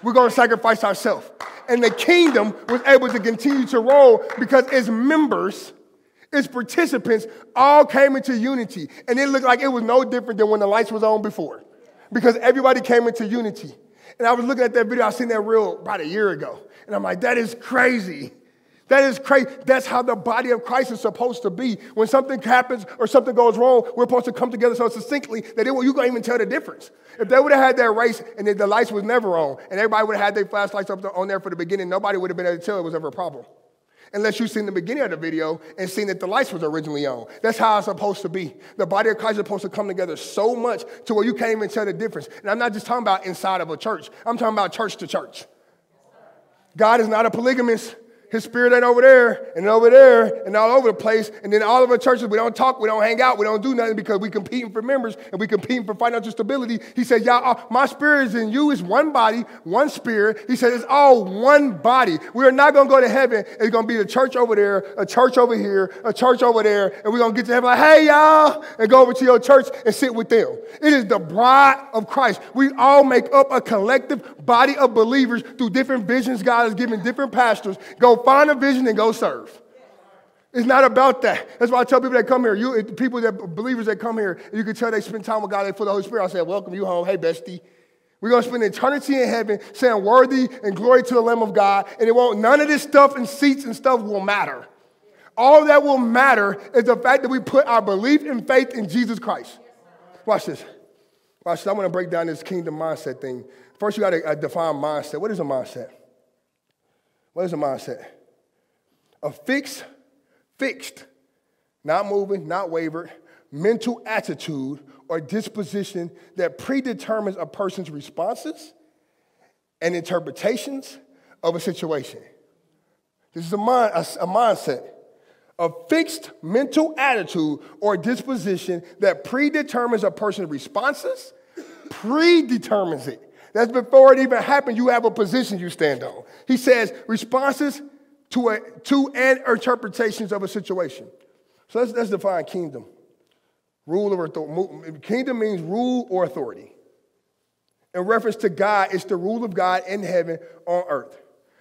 We're going to sacrifice ourselves. And the kingdom was able to continue to roll because its members, its participants, all came into unity. And it looked like it was no different than when the lights was on before because everybody came into unity. And I was looking at that video. I seen that reel about a year ago. And I'm like, that is crazy. That is crazy. That's how the body of Christ is supposed to be. When something happens or something goes wrong, we're supposed to come together so succinctly that you can't even tell the difference. If they would have had that race and the lights was never on and everybody would have had their flashlights up on there for the beginning, nobody would have been able to tell it was ever a problem. Unless you've seen the beginning of the video and seen that the lights was originally on. That's how it's supposed to be. The body of Christ is supposed to come together so much to where you can't even tell the difference. And I'm not just talking about inside of a church. I'm talking about church to church. God is not a polygamist. His spirit ain't over there and all over the place. And then all of our churches, we don't talk, we don't hang out, we don't do nothing because we competing for members and we competing for financial stability. He said, y'all, my spirit is in you. It's one body, one spirit. He said, it's all one body. We are not going to go to heaven. It's going to be a church over there, a church over here, a church over there. And we're going to get to heaven like, hey, y'all, and go over to your church and sit with them. It is the bride of Christ. We all make up a collective body of believers through different visions God has given different pastors. Go find a vision and go serve. It's not about that. That's why I tell people that come here, believers that come here, you can tell they spend time with God, they feel the Holy Spirit. I say, welcome you home. Hey, bestie. We're going to spend eternity in heaven saying worthy and glory to the Lamb of God, and none of this stuff and seats and stuff will matter. All that will matter is the fact that we put our belief and faith in Jesus Christ. Watch this. Watch this. I want to break down this kingdom mindset thing. First, you got to define mindset. What is a mindset? What is a mindset? A fixed, not moving, not wavered, mental attitude or disposition that predetermines a person's responses and interpretations of a situation. This is a mindset. A fixed mental attitude or disposition that predetermines a person's responses, predetermines it. That's before it even happened, you have a position you stand on. He says responses to and interpretations of a situation. So let's define kingdom. Rule or authority. Kingdom means rule or authority. In reference to God, it's the rule of God in heaven on earth.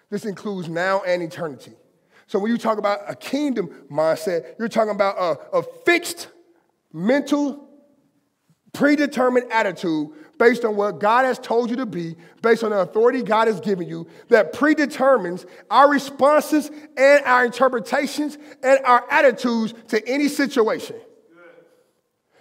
This includes now and eternity. So when you talk about a kingdom mindset, you're talking about a fixed mental predetermined attitude based on what God has told you to be, based on the authority God has given you, that predetermines our responses and our interpretations and our attitudes to any situation.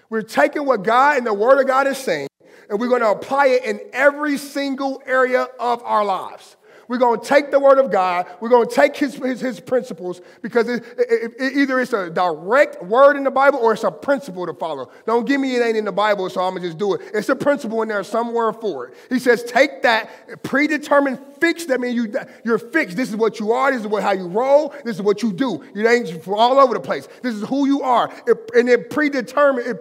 We're taking what God and the Word of God is saying, and we're going to apply it in every single area of our lives. We're going to take the Word of God. We're going to take his principles, because either it's a direct word in the Bible or it's a principle to follow. Don't give me it ain't in the Bible, so I'm going to just do it. It's a principle in there somewhere for it. He says, take that predetermined fix. That means you're fixed. This is what you are. This is how you roll. This is what you do. You ain't all over the place. This is who you are. It predetermines.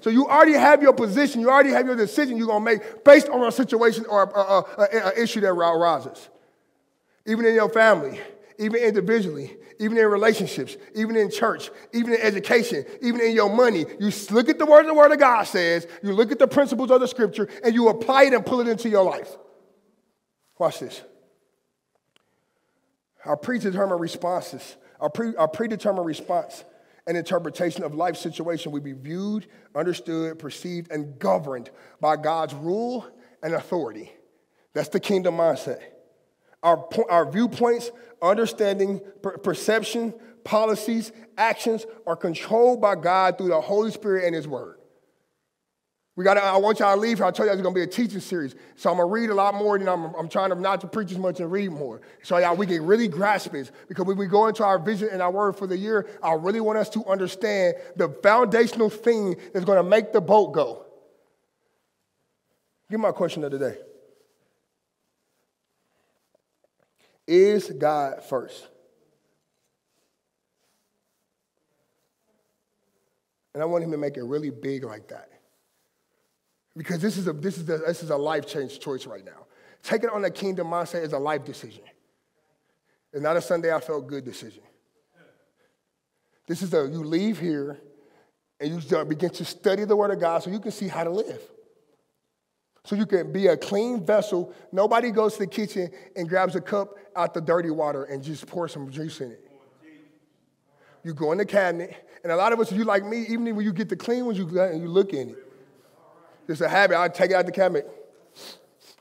So you already have your position. You already have your decision you're going to make based on a situation or an issue that arises, even in your family, even individually, even in relationships, even in church, even in education, even in your money. You look at the Word of God says, you look at the principles of the Scripture, and you apply it and pull it into your life. Watch this. Our predetermined responses, our predetermined response and interpretation of life situation will be viewed, understood, perceived, and governed by God's rule and authority. That's the kingdom mindset. Our viewpoints, understanding, perception, policies, actions are controlled by God through the Holy Spirit and His Word. I want y'all to leave here. I told y'all it's going to be a teaching series. So I'm going to read a lot more than I'm trying to not to preach as much and read more. So y'all, we can really grasp this, because when we go into our vision and our word for the year, I really want us to understand the foundational thing that's going to make the boat go. Give my question of the day. Is God first? And I want him to make it really big like that, because this is a life change choice right now. Taking on a kingdom mindset is a life decision. It's not a Sunday I felt good decision. This is you leave here and you begin to study the Word of God so you can see how to live. So you can be a clean vessel. Nobody goes to the kitchen and grabs a cup out the dirty water and just pour some juice in it. You go in the cabinet, and a lot of us, you like me, even when you get the clean ones, you look in it. It's a habit. I take it out the cabinet.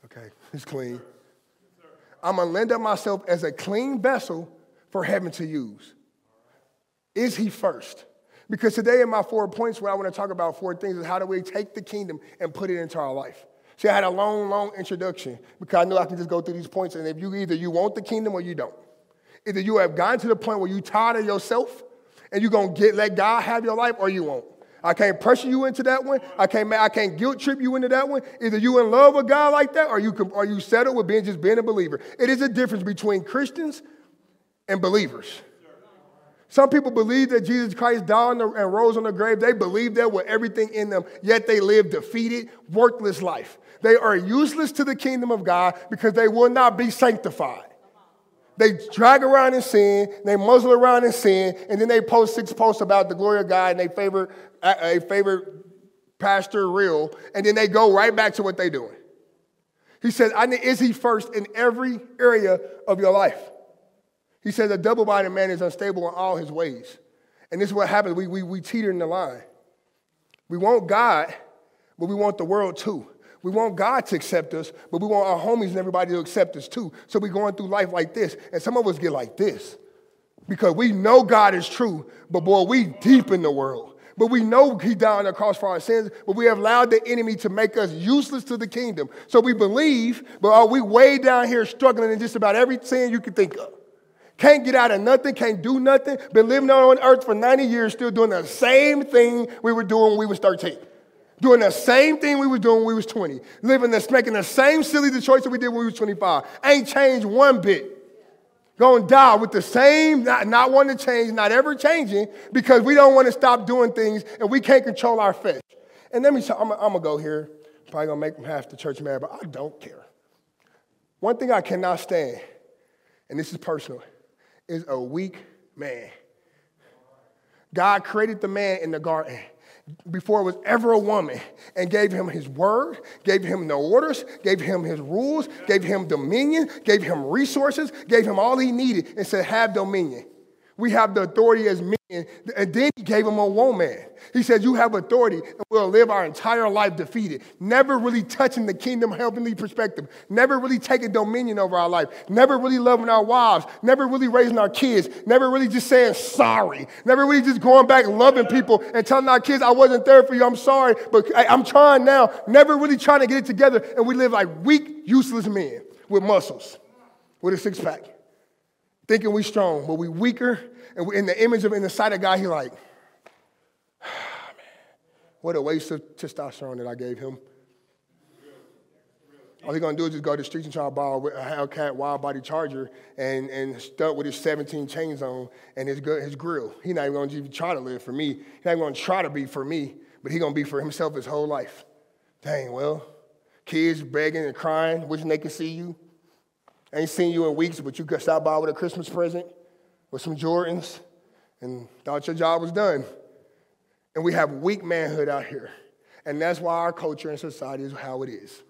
Okay, it's clean. I'm going to lend up myself as a clean vessel for heaven to use. Is he first? Because today in my 4 points, what I want to talk about, 4 things, is how do we take the kingdom and put it into our life. See, I had a long, long introduction, because I know I can just go through these points, and if you want the kingdom or you don't. Either you have gotten to the point where you're tired of yourself and you're going to let God have your life, or you won't. I can't pressure you into that one. I can't guilt trip you into that one. Either you in love with God like that, or you settle with just being a believer. It is a difference between Christians and believers. Some people believe that Jesus Christ died and rose on the grave. They believe that with everything in them, yet they live defeated, worthless life. They are useless to the kingdom of God because they will not be sanctified. They drag around in sin, they muzzle around in sin, and then they post 6 posts about the glory of God and they favor pastor real, and then they go right back to what they're doing. He says, is he first in every area of your life? He says a double-minded man is unstable in all his ways. And this is what happens. We teeter in the line. We want God, but we want the world too. We want God to accept us, but we want our homies and everybody to accept us too. So we're going through life like this, and some of us get like this because we know God is true, but boy, we deep in the world. But we know he died on the cross for our sins, but we have allowed the enemy to make us useless to the kingdom. So we believe, but are we way down here struggling in just about every sin you can think of? Can't get out of nothing, can't do nothing. Been living on earth for 90 years, still doing the same thing we were doing when we was 13. Doing the same thing we were doing when we was 20. Making the same silly choice that we did when we was 25. Ain't changed one bit. Gonna die with the same, not wanting to change, not ever changing, because we don't want to stop doing things and we can't control our flesh. And let me tell you, I'm gonna go here. Probably gonna make half the church mad, but I don't care. One thing I cannot stand, and this is personal, is a weak man. God created the man in the garden before it was ever a woman, and gave him his word, gave him the orders, gave him his rules, gave him dominion, gave him resources, gave him all he needed, and said, have dominion. We have the authority as men And then he gave him a woman. He said, you have authority and we'll live our entire life defeated. Never really touching the kingdom heavenly perspective. Never really taking dominion over our life. Never really loving our wives. Never really raising our kids. Never really just saying sorry. Never really just going back loving people and telling our kids, I wasn't there for you. I'm sorry, but I'm trying now. Never really trying to get it together. And we live like weak, useless men with muscles, with a six pack. Thinking we strong, but we weaker. And in the image of, in the sight of God, he like, oh, man, what a waste of testosterone that I gave him. All he's going to do is just go to the streets and try to borrow a Hellcat wild body Charger and stuck with his 17 chains on and his grill. He's not even going to even try to live for me. He's not even going to try to be for me, but he's going to be for himself his whole life. Dang, well, kids begging and crying, wishing they could see you. Ain't seen you in weeks, but you could stop by with a Christmas present. With some Jordans, and thought your job was done. And we have weak manhood out here. And that's why our culture and society is how it is.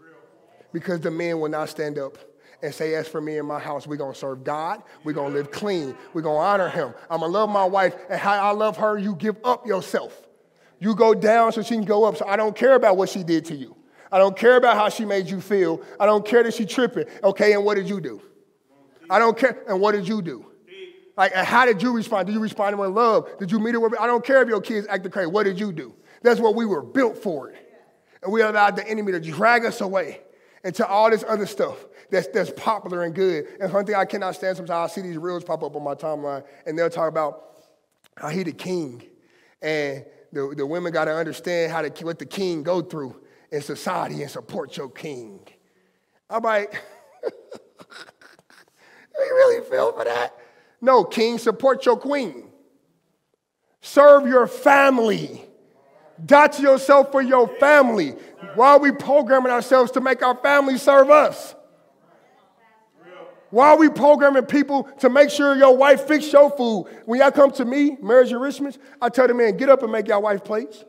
Because the men will not stand up and say, as for me and my house, we're going to serve God, we're going to live clean, we're going to honor him. I'm going to love my wife, and how I love her, you give up yourself. You go down so she can go up, so I don't care about what she did to you. I don't care about how she made you feel. I don't care that she tripping. Okay, and what did you do? I don't care, and what did you do? Like, how did you respond? Did you respond with love? Did you meet her with, I don't care if your kids acted crazy. What did you do? That's what we were built for. It. And we allowed the enemy to drag us away into all this other stuff that's popular and good. And one thing I cannot stand sometimes, I see these reels pop up on my timeline, and they'll talk about how he the king. And the women got to understand how what the king go through in society and support your king. I'm like, you really feel for that? No, king, support your queen. Serve your family. Die to yourself for your family. Why are we programming ourselves to make our family serve us? Why are we programming people to make sure your wife fix your food? When y'all come to me, marriage enrichments, I tell the man, get up and make your wife plates.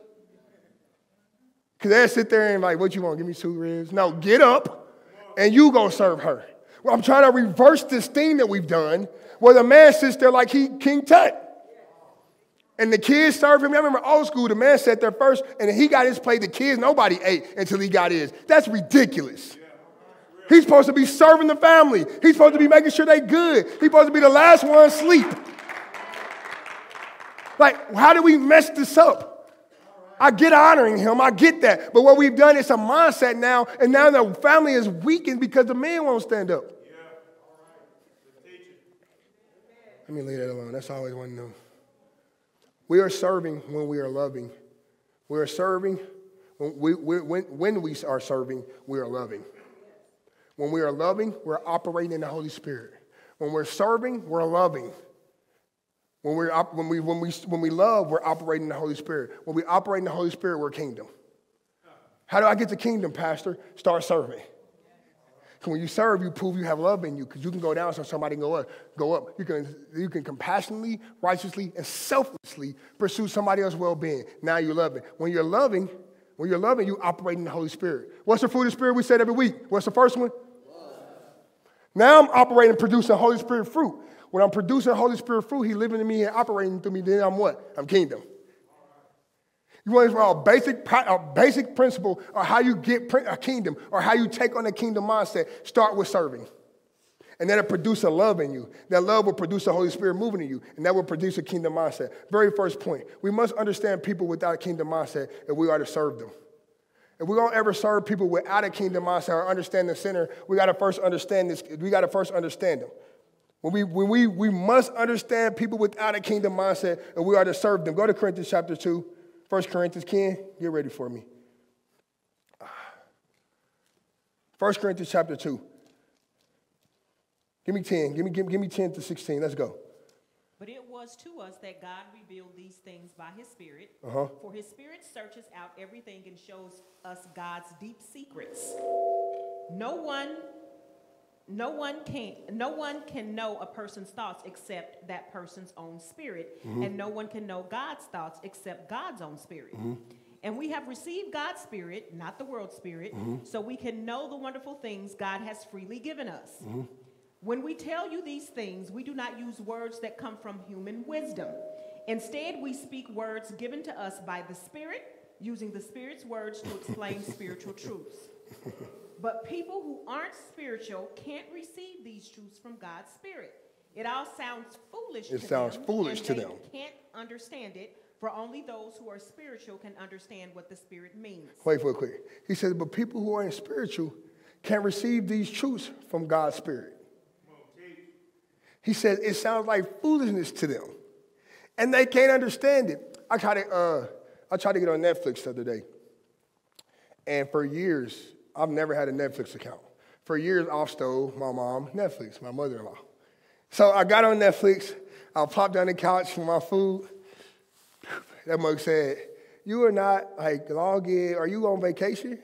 Because they'll sit there and like, what you want, give me 2 ribs? No, get up and you go serve her. Well, I'm trying to reverse this thing that we've done. Well, the man sits there like he King Tut. And the kids serve him. I remember old school, the man sat there first, and he got his plate. The kids, nobody ate until he got his. That's ridiculous. He's supposed to be serving the family. He's supposed to be making sure they good. He's supposed to be the last one asleep. Like, how do we mess this up? I get honoring him. I get that. But what we've done is a mindset now, and now the family is weakened because the man won't stand up. Let me leave that alone. That's always one no. We are serving when we are loving. We are serving when we are serving, we are loving. When we are loving, we're operating in the Holy Spirit. When we're serving, we're loving. When we love, we're operating in the Holy Spirit. When we operate in the Holy Spirit, we're kingdom. How do I get to kingdom, Pastor? Start serving. When you serve, you prove you have love in you because you can go down so somebody can go up. You can compassionately, righteously, and selflessly pursue somebody else's well-being. Now you're loving. When you're loving, you operate in the Holy Spirit. What's the fruit of the Spirit we said every week? What's the first one? Love. Now I'm operating, producing Holy Spirit fruit. When I'm producing Holy Spirit fruit, He's living in me and operating through me. Then I'm what? I'm kingdom. You want to know a basic principle or how you get a kingdom or how you take on a kingdom mindset. Start with serving. And that'll produce a love in you. That love will produce the Holy Spirit moving in you. And that will produce a kingdom mindset. Very first point. We must understand people without a kingdom mindset if we are to serve them. If we don't ever serve people without a kingdom mindset or understand the center, we got to first understand this. We got to first understand them. We must understand people without a kingdom mindset if we are to serve them. Go to Corinthians chapter 2. 1 Corinthians, Ken, get ready for me. 1 Corinthians chapter 2. Give me 10. Give me 10 to 16. Let's go. But it was to us that God revealed these things by his Spirit. For his Spirit searches out everything and shows us God's deep secrets. No one can know a person's thoughts except that person's own spirit, and no one can know God's thoughts except God's own spirit. And we have received God's spirit, not the world's spirit, so we can know the wonderful things God has freely given us. When we tell you these things, we do not use words that come from human wisdom. Instead, we speak words given to us by the Spirit, using the Spirit's words to explain spiritual truths. But people who aren't spiritual can't receive these truths from God's Spirit. It all sounds foolish to them. It sounds foolish to them. They can't understand it, for only those who are spiritual can understand what the Spirit means. Wait for a quick. He says, but people who aren't spiritual can't receive these truths from God's Spirit. He says it sounds like foolishness to them, and they can't understand it. I tried to get on Netflix the other day, and for years, I've never had a Netflix account. For years, I stole my mom Netflix, my mother-in-law. So I got on Netflix. I plopped down the couch for my food. That mug said, "You are not like logged in. Are you on vacation?"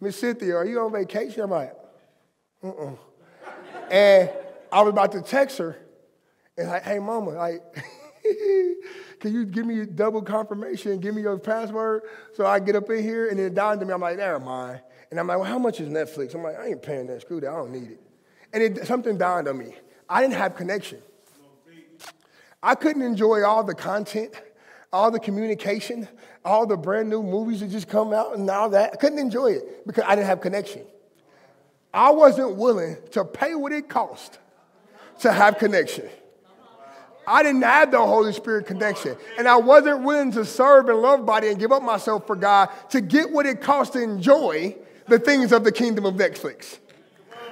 Miss Cynthia, are you on vacation? I'm like, uh-uh. And I was about to text her and like, hey, mama, like, can you give me double confirmation? Give me your password so I get up in here. And then it dawned on me. I'm like, never mind. And I'm like, well, how much is Netflix? I'm like, I ain't paying that. Screw that. I don't need it. And something dawned on me. I didn't have connection. I couldn't enjoy all the content, all the communication, all the brand new movies that just come out and all that. I couldn't enjoy it because I didn't have connection. I wasn't willing to pay what it cost to have connection. I didn't have the Holy Spirit connection. And I wasn't willing to serve and love body and give up myself for God to get what it cost to enjoy the things of the kingdom of Netflix.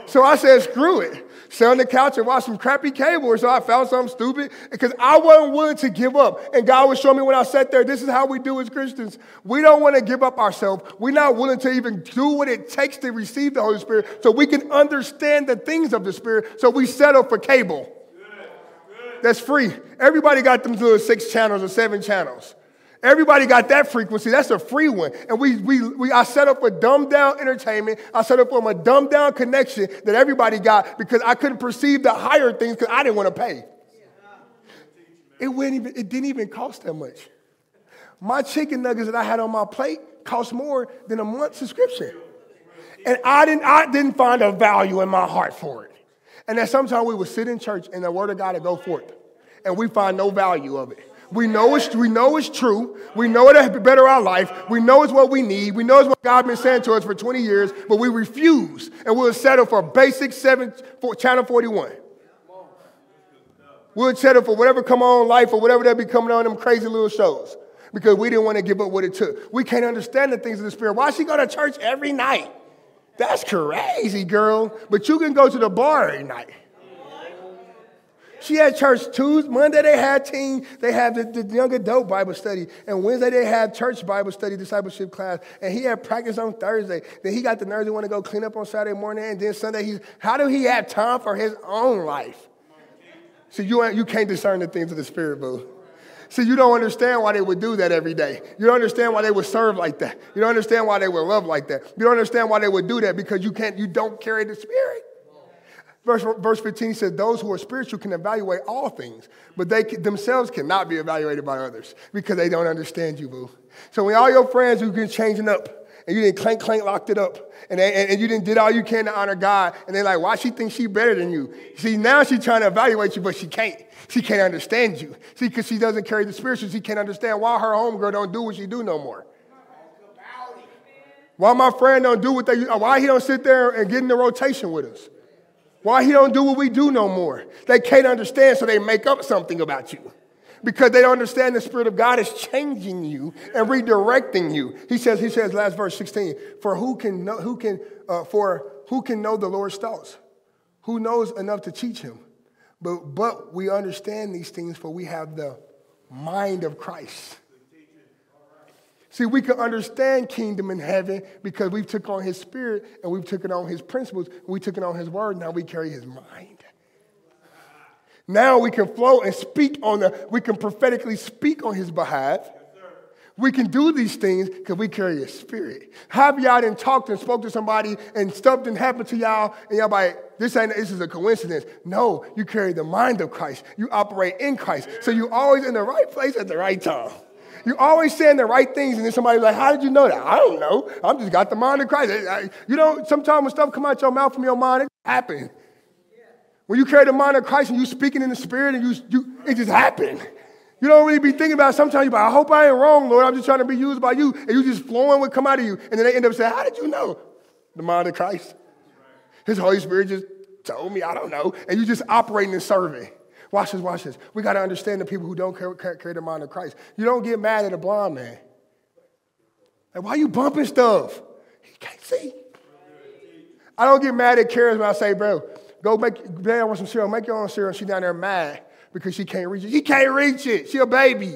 So I said, screw it. Sit on the couch and watch some crappy cable. Or so I found something stupid because I wasn't willing to give up. And God was showing me when I sat there, this is how we do as Christians. We don't want to give up ourselves. We're not willing to even do what it takes to receive the Holy Spirit so we can understand the things of the Spirit. So we settle for cable. Good. That's free. Everybody got them little 6 channels or 7 channels. Everybody got that frequency. That's a free one. And I set up a dumbed-down entertainment. I set up on a dumbed-down connection that everybody got because I couldn't perceive the higher things because I didn't want to pay. It didn't even cost that much. My chicken nuggets that I had on my plate cost more than a month subscription. And I didn't find a value in my heart for it. And that sometimes we would sit in church and the word of God would go forth. And we find no value of it. We know it's true. We know it has better our life. We know it's what we need. We know it's what God's been saying to us for 20 years, but we refuse, and we'll settle for basic channel 41. We'll settle for whatever come on life or whatever that be coming on them crazy little shows because we didn't want to give up what it took. We can't understand the things of the Spirit. Why she go to church every night? That's crazy, girl. But you can go to the bar every night. She had church Tuesday. Monday they had teen. They had the young adult Bible study. And Wednesday they had church Bible study, discipleship class. And he had practice on Thursday. Then he got the nerves to want to go clean up on Saturday morning. And then Sunday, how do he have time for his own life? See, you can't discern the things of the Spirit, boo. See, you don't understand why they would do that every day. You don't understand why they would serve like that. You don't understand why they would love like that. You don't understand why they would do that because you don't carry the Spirit. Verse 15 says, those who are spiritual can evaluate all things, but they themselves cannot be evaluated by others because they don't understand you, boo. So when all your friends who've been changing up and you didn't clank, locked it up and you didn't did all you can to honor God and they're like, why she thinks she better than you? See, now she's trying to evaluate you, but she can't. She can't understand you. See, because she doesn't carry the spiritual, she can't understand why her homegirl don't do what she do no more. Why my friend don't do what they, why he don't sit there and get in the rotation with us? Why he don't do what we do no more? They can't understand, so they make up something about you. Because they don't understand the Spirit of God is changing you and redirecting you. He says, last verse 16, for who can know the Lord's thoughts? Who knows enough to teach him? But we understand these things, for we have the mind of Christ. See, we can understand kingdom in heaven because we've took on his Spirit and we've taken on his principles. We took it on his word. Now we carry his mind. Now we can flow and speak we can prophetically speak on his behalf. We can do these things because we carry his Spirit. Have y'all done talked and spoke to somebody and stuff didn't happen to y'all and y'all like, this is a coincidence. No, you carry the mind of Christ. You operate in Christ. So you're always in the right place at the right time. You're always saying the right things, and then somebody's like, how did you know that? I don't know. I've just got the mind of Christ. Sometimes when stuff come out your mouth from your mind, it happens. Yeah. When you carry the mind of Christ and you speaking in the Spirit and you it just happened. You don't really be thinking about it. Sometimes you're like, I hope I ain't wrong, Lord. I'm just trying to be used by you. And you just flowing what come out of you. And then they end up saying, how did you know? The mind of Christ. His Holy Spirit just told me, I don't know. And you just operating and serving. Watch this, watch this. We got to understand the people who don't carry the mind of Christ. You don't get mad at a blind man. Like, why you bumping stuff? He can't see. I don't get mad at Karen when I say, bro, go make, man, I want some cereal. Make your own cereal. And she down there mad because she can't reach it. She can't reach it. She a baby.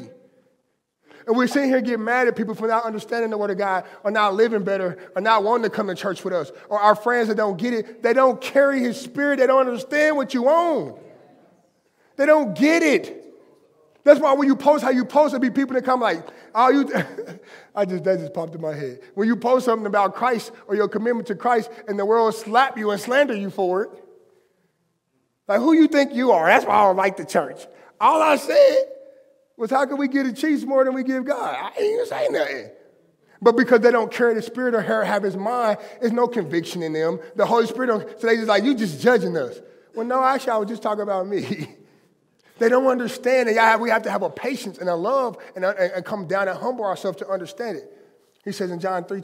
And we're sitting here getting mad at people for not understanding the Word of God or not living better or not wanting to come to church with us or our friends that don't get it. They don't carry His Spirit. They don't understand what you own. They don't get it. That's why when you post how you post, there'll be people that come like, oh, you, that just popped in my head. When you post something about Christ or your commitment to Christ and the world slap you and slander you for it, like, who you think you are? That's why I don't like the church. All I said was, how can we give the Chiefs more than we give God? I ain't even say nothing. But because they don't carry the Spirit or have His mind, there's no conviction in them. The Holy Spirit, don't, so they just like, you just judging us. Well, no, actually, I was just talking about me. They don't understand it. We have to have a patience and a love and come down and humble ourselves to understand it. He says in John 3,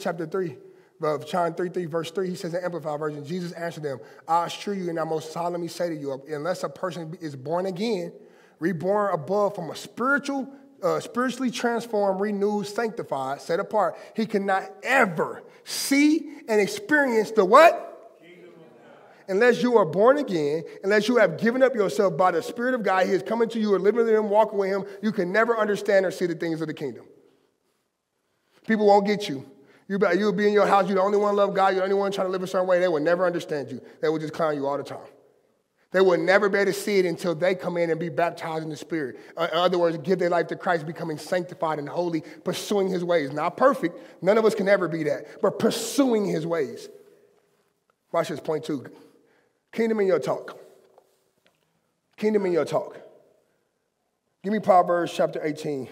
verse 3, he says in Amplified Version, Jesus answered them, I assure you and I most solemnly say to you, unless a person is born again, reborn above from a spiritually transformed, renewed, sanctified, set apart, he cannot ever see and experience the what? Unless you are born again, unless you have given up yourself by the Spirit of God, He is coming to you and living with Him, walking with Him, you can never understand or see the things of the kingdom. People won't get you. You'll be in your house. You're the only one who loves God. You're the only one trying to live a certain way. They will never understand you. They will just clown you all the time. They will never be able to see it until they come in and be baptized in the Spirit. In other words, give their life to Christ, becoming sanctified and holy, pursuing His ways. Not perfect. None of us can ever be that. But pursuing His ways. Watch this, point two. Kingdom in your talk. Kingdom in your talk. Give me Proverbs chapter 18.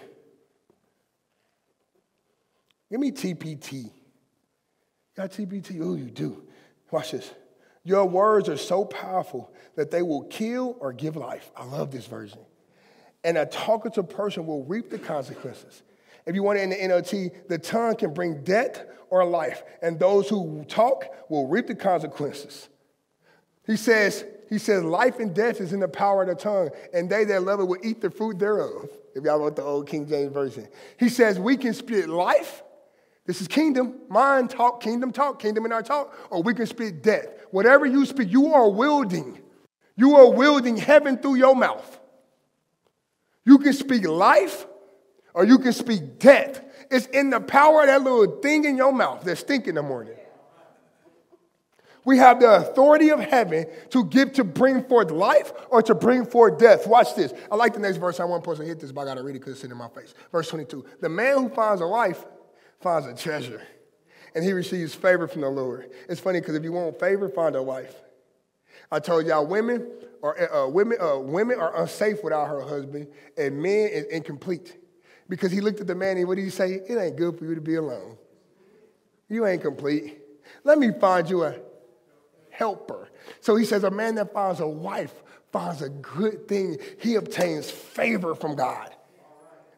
Give me TPT. You got TPT? Oh, you do. Watch this. Your words are so powerful that they will kill or give life. I love this version. And a talkative person will reap the consequences. If you want it in the NLT, the tongue can bring death or life, and those who talk will reap the consequences. He says, life and death is in the power of the tongue, and they that love it will eat the fruit thereof. If y'all want the old King James Version. He says, we can spit life. This is kingdom, mind talk, kingdom in our talk, or we can spit death. Whatever you speak, you are wielding heaven through your mouth. You can speak life or you can speak death. It's in the power of that little thing in your mouth that stinks in the morning. We have the authority of heaven to bring forth life or to bring forth death. Watch this. I like the next verse. I want to hit this, but I got to read it because it's in my face. Verse 22. The man who finds a wife finds a treasure, and he receives favor from the Lord. It's funny because if you want favor, find a wife. I told y'all women are unsafe without her husband, and men is incomplete. Because he looked at the man and what did he say? It ain't good for you to be alone. You ain't complete. Let me find you a helper. So he says, a man that finds a wife finds a good thing. He obtains favor from God.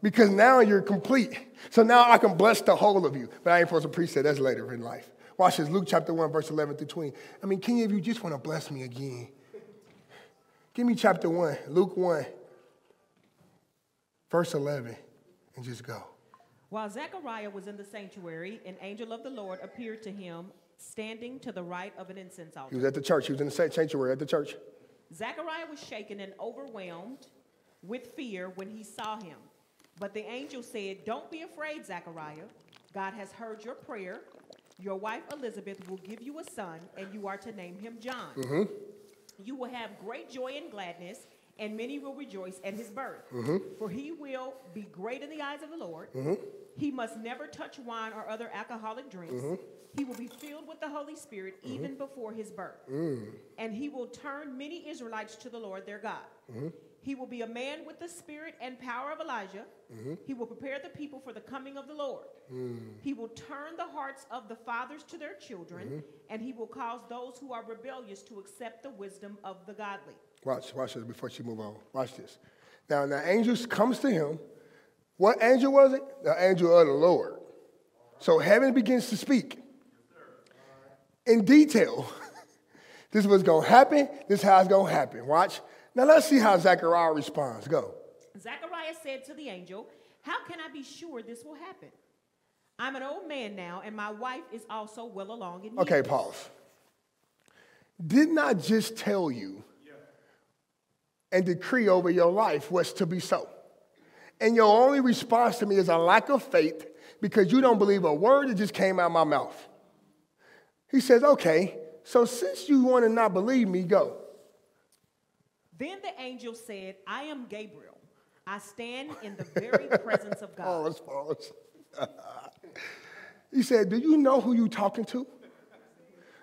Because now you're complete. So now I can bless the whole of you. But I ain't supposed to preach that. That's later in life. Watch this. Luke chapter 1, verse 11 through 20. I mean, King, if you just want to bless me again. Give me chapter 1, Luke 1, verse 11, and just go. While Zechariah was in the sanctuary, an angel of the Lord appeared to him, standing to the right of an incense altar. He was at the church. He was in the sanctuary at the church. Zechariah was shaken and overwhelmed with fear when he saw him. But the angel said, don't be afraid, Zechariah. God has heard your prayer. Your wife Elizabeth will give you a son, and you are to name him John. Mm-hmm. You will have great joy and gladness, and many will rejoice at his birth. Mm-hmm. For he will be great in the eyes of the Lord. Mm-hmm. He must never touch wine or other alcoholic drinks. Mm-hmm. He will be filled with the Holy Spirit even mm-hmm. before his birth. Mm. And he will turn many Israelites to the Lord their God. Mm-hmm. He will be a man with the spirit and power of Elijah. Mm-hmm. He will prepare the people for the coming of the Lord. Mm. He will turn the hearts of the fathers to their children, mm-hmm. and he will cause those who are rebellious to accept the wisdom of the godly. Watch this before she move on. Watch this. Now, the angel comes to him. What angel was it? The angel of the Lord. So heaven begins to speak in detail. This is what's going to happen. This is how it's going to happen. Watch. Now, let's see how Zechariah responds. Go. Zechariah said to the angel, "How can I be sure this will happen? I'm an old man now, and my wife is also well along in years." Okay, pause. Didn't I just tell you and decree over your life what's to be so? And your only response to me is a lack of faith because you don't believe a word that just came out of my mouth. He says, okay, so since you want to not believe me, go. Then the angel said, "I am Gabriel. I stand in the very presence of God." Pause, pause. He said, "Do you know who you're talking to?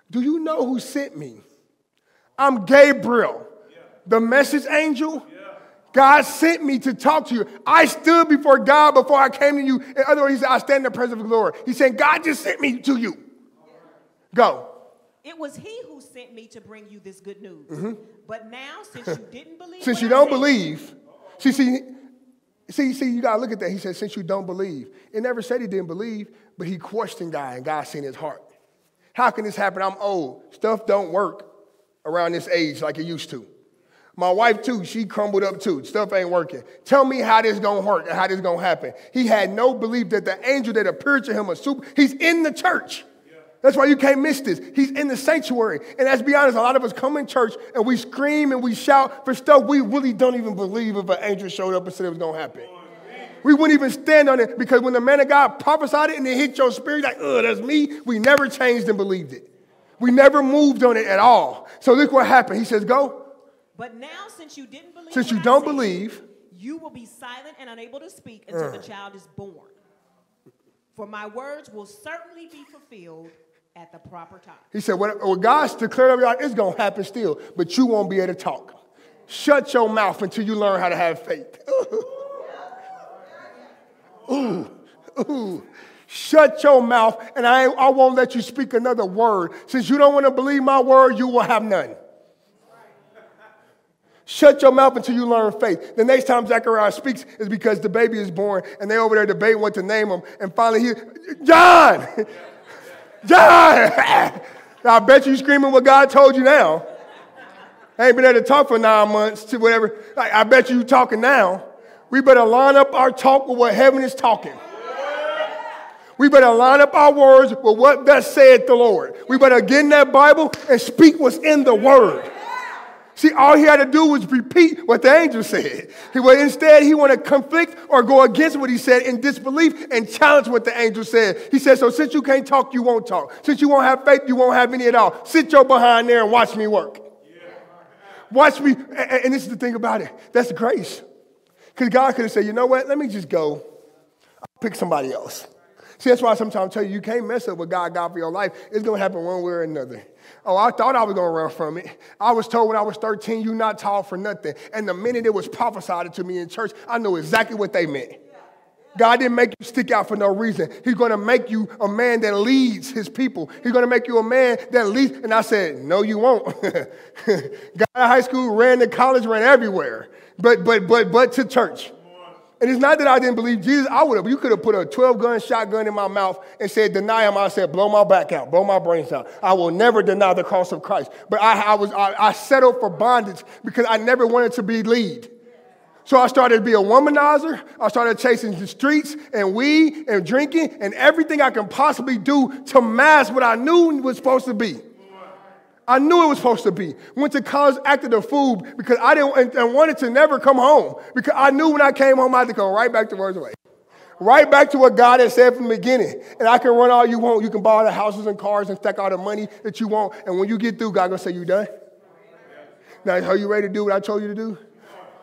Do you know who sent me? I'm Gabriel, the message angel. God sent me to talk to you. I stood before God before I came to you." In other words, he said, "I stand in the presence of the Lord." He said, God just sent me to you. Go. "It was he who sent me to bring you this good news. But now, since you didn't believe." Since you don't believe. See, you got to look at that. He said, since you don't believe. It never said he didn't believe, but he questioned God, and God seen his heart. How can this happen? I'm old. Stuff don't work around this age like it used to. My wife, too, she crumbled up, too. Stuff ain't working. Tell me how this going to work and how this going to happen. He had no belief that the angel that appeared to him was super. He's in the church. That's why you can't miss this. He's in the sanctuary. And let's be honest, a lot of us come in church and we scream and we shout for stuff we really don't even believe if an angel showed up and said it was going to happen. We wouldn't even stand on it because when the man of God prophesied it and it hit your spirit, like, oh, that's me, we never changed and believed it. We never moved on it at all. So look what happened. He says, go. But now, since you didn't believe, since you don't believe, you will be silent and unable to speak until the child is born. For my words will certainly be fulfilled at the proper time. He said, well, God's declared over you, it's going to happen still, but you won't be able to talk. Shut your mouth until you learn how to have faith. Ooh, ooh. Shut your mouth, and I won't let you speak another word. Since you don't want to believe my word, you will have none. Shut your mouth until you learn faith. The next time Zechariah speaks is because the baby is born, and they over there debating what to name him, and finally he, John! John! I bet you screaming what God told you now. I ain't been able to talk for 9 months to whatever. Like, I bet you talking now. We better line up our talk with what heaven is talking. We better line up our words with what thus said the Lord. We better get in that Bible and speak what's in the word. See, all he had to do was repeat what the angel said. Instead, he wanted to conflict or go against what he said in disbelief and challenge what the angel said. He said, so since you can't talk, you won't talk. Since you won't have faith, you won't have any at all. Sit your behind there and watch me work. Watch me. And this is the thing about it. That's grace. Because God could have said, you know what? Let me just go. I'll pick somebody else. See, that's why I sometimes tell you, you can't mess up what God got for your life. It's going to happen one way or another. Oh, I thought I was going to run from it. I was told when I was 13, you're not tall for nothing. And the minute it was prophesied to me in church, I knew exactly what they meant. God didn't make you stick out for no reason. He's going to make you a man that leads his people. He's going to make you a man that leads. And I said, no, you won't. Got out of high school, ran to college, ran everywhere, but to church. And it's not that I didn't believe Jesus. I would have. You could have put a 12-gun shotgun in my mouth and said, deny him. I said, blow my back out, blow my brains out. I will never deny the cross of Christ. But I settled for bondage because I never wanted to be lead. So I started to be a womanizer. I started chasing the streets and weed and drinking and everything I can possibly do to mask what I knew was supposed to be. I knew it was supposed to be. Went to college, acted a fool because I didn't and wanted to never come home because I knew when I came home I had to go right back to words away. Right back to what God had said from the beginning. And I can run all you want. You can buy all the houses and cars and stack all the money that you want. And when you get through, God going to say, you done? Now, are you ready to do what I told you to do?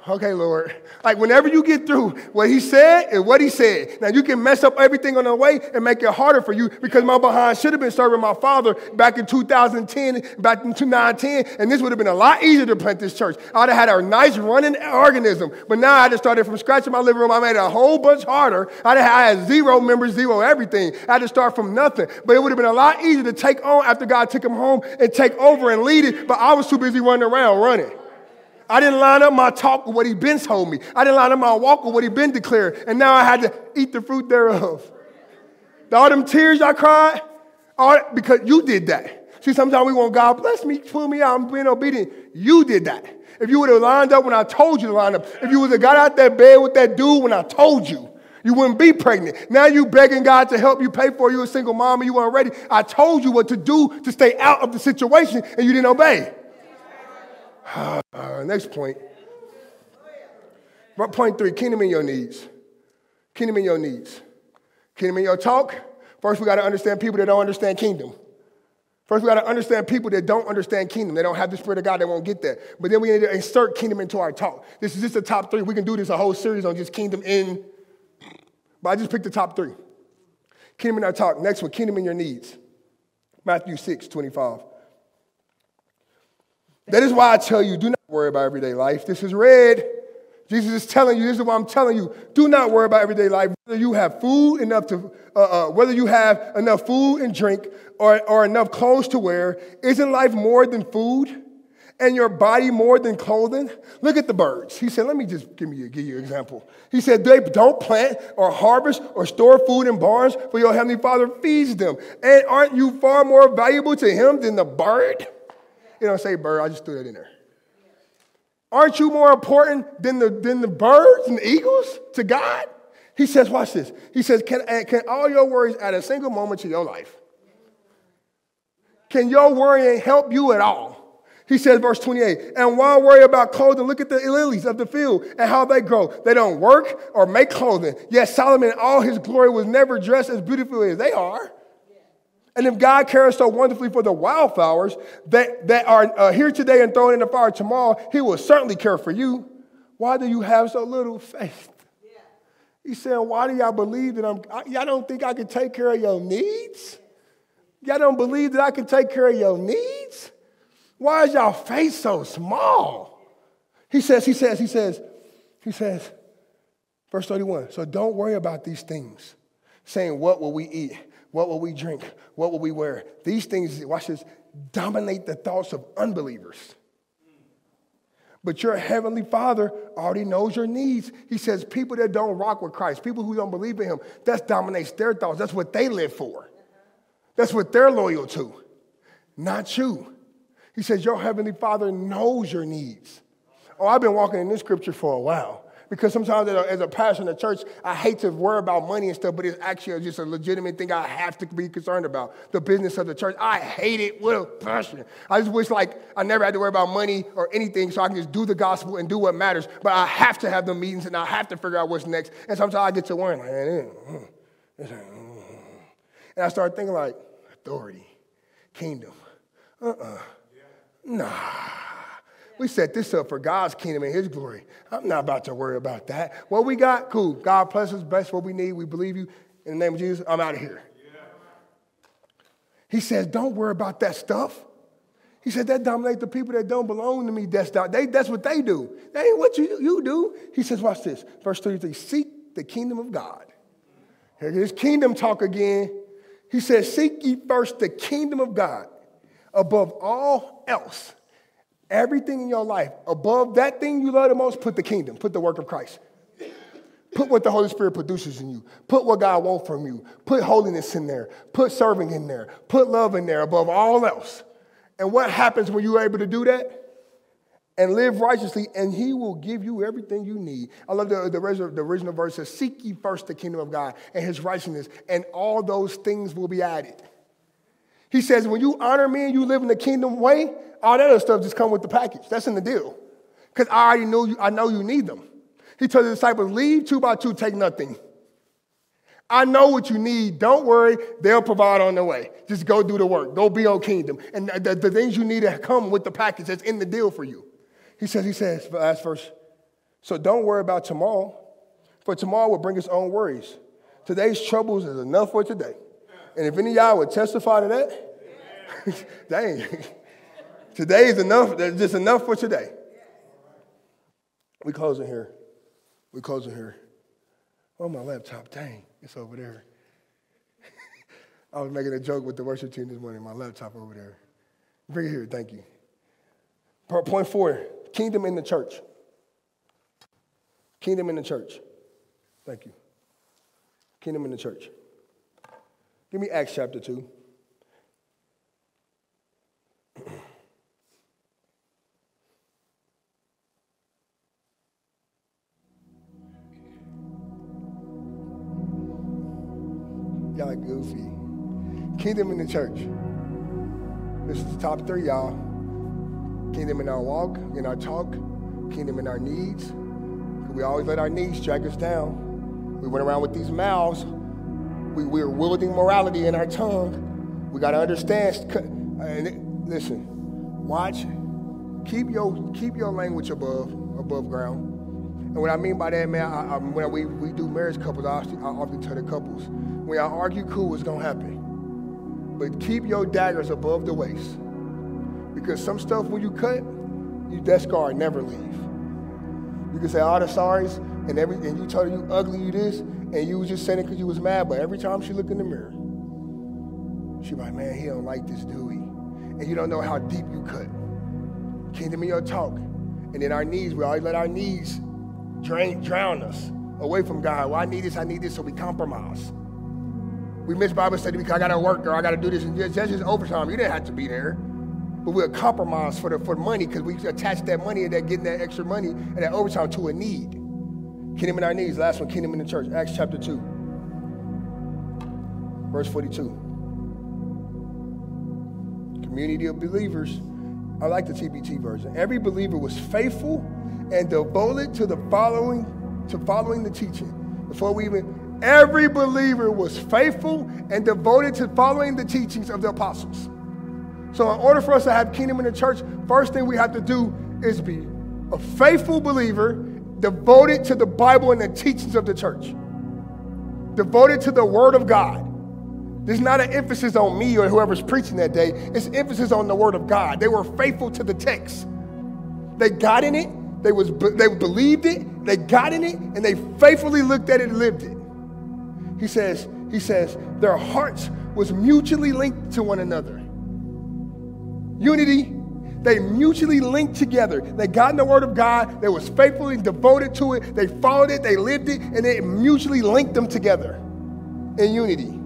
Okay, Lord. Like, whenever you get through, what he said is what he said. Now, you can mess up everything on the way and make it harder for you because my behind should have been serving my father back in 2010, back in 2009, and this would have been a lot easier to plant this church. I would have had a nice running organism, but now I just started from scratch in my living room. I made it a whole bunch harder. I had zero members, zero everything. I had to start from nothing, but it would have been a lot easier to take on after God took him home and take over and lead it, but I was too busy running around running. I didn't line up my talk with what he been told me. I didn't line up my walk with what he been declared. And now I had to eat the fruit thereof. All them tears I cried, all because you did that. See, sometimes we want God bless me, pull me out, I'm being obedient. You did that. If you would have lined up when I told you to line up, if you would have got out that bed with that dude when I told you, you wouldn't be pregnant. Now you begging God to help you pay for it. You're a single mom and you weren't ready. I told you what to do to stay out of the situation and you didn't obey. Next point. Point three, kingdom in your needs. Kingdom in your needs. Kingdom in your talk. First, we got to understand people that don't understand kingdom. First, we got to understand people that don't understand kingdom. They don't have the Spirit of God. They won't get that. But then we need to insert kingdom into our talk. This is just the top three. We can do this a whole series on just kingdom in. But I just picked the top three. Kingdom in our talk. Next one, kingdom in your needs. Matthew 6:25. That is why I tell you, do not worry about everyday life. This is red. Jesus is telling you, this is why I'm telling you, do not worry about everyday life. Whether you have food enough to, whether you have enough food and drink or enough clothes to wear, isn't life more than food and your body more than clothing? Look at the birds. He said, let me just give you an example. He said, they don't plant or harvest or store food in barns, for your heavenly Father feeds them. And aren't you far more valuable to him than the bird? It don't say bird, I just threw that in there. Aren't you more important than the birds and the eagles to God? He says, watch this. He says, can all your worries add a single moment to your life? Can your worrying help you at all? He says, verse 28, and why worry about clothing? Look at the lilies of the field and how they grow. They don't work or make clothing. Yet Solomon in all his glory was never dressed as beautifully as they are. And if God cares so wonderfully for the wildflowers that are here today and thrown in the fire tomorrow, he will certainly care for you. Why do you have so little faith? Yeah. He's saying, why do y'all believe that y'all don't think I can take care of your needs? Y'all don't believe that I can take care of your needs? Why is y'all faith so small? He says, verse 31, so don't worry about these things, saying, what will we eat? What will we drink? What will we wear? These things, watch this, dominate the thoughts of unbelievers. But your heavenly Father already knows your needs. He says people that don't rock with Christ, people who don't believe in him, that dominates their thoughts. That's what they live for. That's what they're loyal to, not you. He says your heavenly Father knows your needs. Oh, I've been walking in this scripture for a while. Because sometimes as a pastor in the church, I hate to worry about money and stuff, but it's actually just a legitimate thing I have to be concerned about, the business of the church. I hate it with a passion. I just wish like I never had to worry about money or anything so I can just do the gospel and do what matters. But I have to have the meetings and I have to figure out what's next. And sometimes I get to worrying. And I start thinking like, authority, kingdom, nah. We set this up for God's kingdom and his glory. I'm not about to worry about that. What we got, cool. God bless us, bless what we need. We believe you. In the name of Jesus, I'm out of here. Yeah. He says, don't worry about that stuff. He said, that dominates the people that don't belong to me. That's what they do. That ain't what you do. He says, watch this. Verse 33, seek the kingdom of God. Here it is, kingdom talk again. He says, seek ye first the kingdom of God above all else. Everything in your life, above that thing you love the most, put the kingdom, put the work of Christ. Put what the Holy Spirit produces in you. Put what God wants from you. Put holiness in there. Put serving in there. Put love in there above all else. And what happens when you're able to do that? And live righteously, and he will give you everything you need. I love the original verse says, seek ye first the kingdom of God and his righteousness, and all those things will be added. He says, when you honor me and you live in the kingdom way, all that other stuff just come with the package. That's in the deal. Because I already know you, I know you need them. He told the disciples, leave 2 by 2, take nothing. I know what you need. Don't worry. They'll provide on the way. Just go do the work. Go be on kingdom. And the things you need to come with the package that's in the deal for you. He says, last verse, so don't worry about tomorrow, for tomorrow will bring its own worries. Today's troubles is enough for today. And if any of y'all would testify to that, dang. Today is enough. That's just enough for today. We closing here. Oh, my laptop. Dang, it's over there. I was making a joke with the worship team this morning. My laptop over there. Bring it here. Thank you. Point four. Kingdom in the church. Kingdom in the church. Thank you. Kingdom in the church. Give me Acts chapter 2. Y'all goofy. Kingdom in the church. This is the top three, y'all. Kingdom in our walk, in our talk. Kingdom in our needs. We always let our needs drag us down. We went around with these mouths. We're wielding morality in our tongue. We got to understand. Listen, watch. Keep your language above ground. And what I mean by that, man, when we do marriage couples, I often tell the couples, when y'all argue, cool, it's going to happen. But keep your daggers above the waist. Because some stuff when you cut, that scar never leaves. You can say all the sorries and you told her you ugly, you this, and you was just saying it because you was mad, but every time she looked in the mirror, she like, man, he don't like this, do he? And you don't know how deep you cut. Kingdom in your talk. And then our needs, we always let our needs drown us away from God. Well, I need this, so we compromise. We miss Bible study because I got to work or I got to do this, and that's just overtime. You didn't have to be there. But we'll compromise for money because we attach that money and that getting that extra money and that overtime to a need. Kingdom in our needs. Last one, kingdom in the church. Acts chapter 2, verse 42. Community of believers. I like the TBT version. Every believer was faithful and devoted to the following the teaching. Every believer was faithful and devoted to following the teachings of the apostles. So in order for us to have kingdom in the church, first thing we have to do is be a faithful believer, devoted to the Bible and the teachings of the church, devoted to the word of God. There's not an emphasis on me or whoever's preaching that day. It's emphasis on the word of God. They were faithful to the text. They got in it. They believed it. They got in it, and they faithfully looked at it and lived it. He says, their hearts was mutually linked to one another. Unity, they mutually linked together. They got in the word of God, they was faithfully devoted to it, they followed it, they lived it, and it mutually linked them together in unity.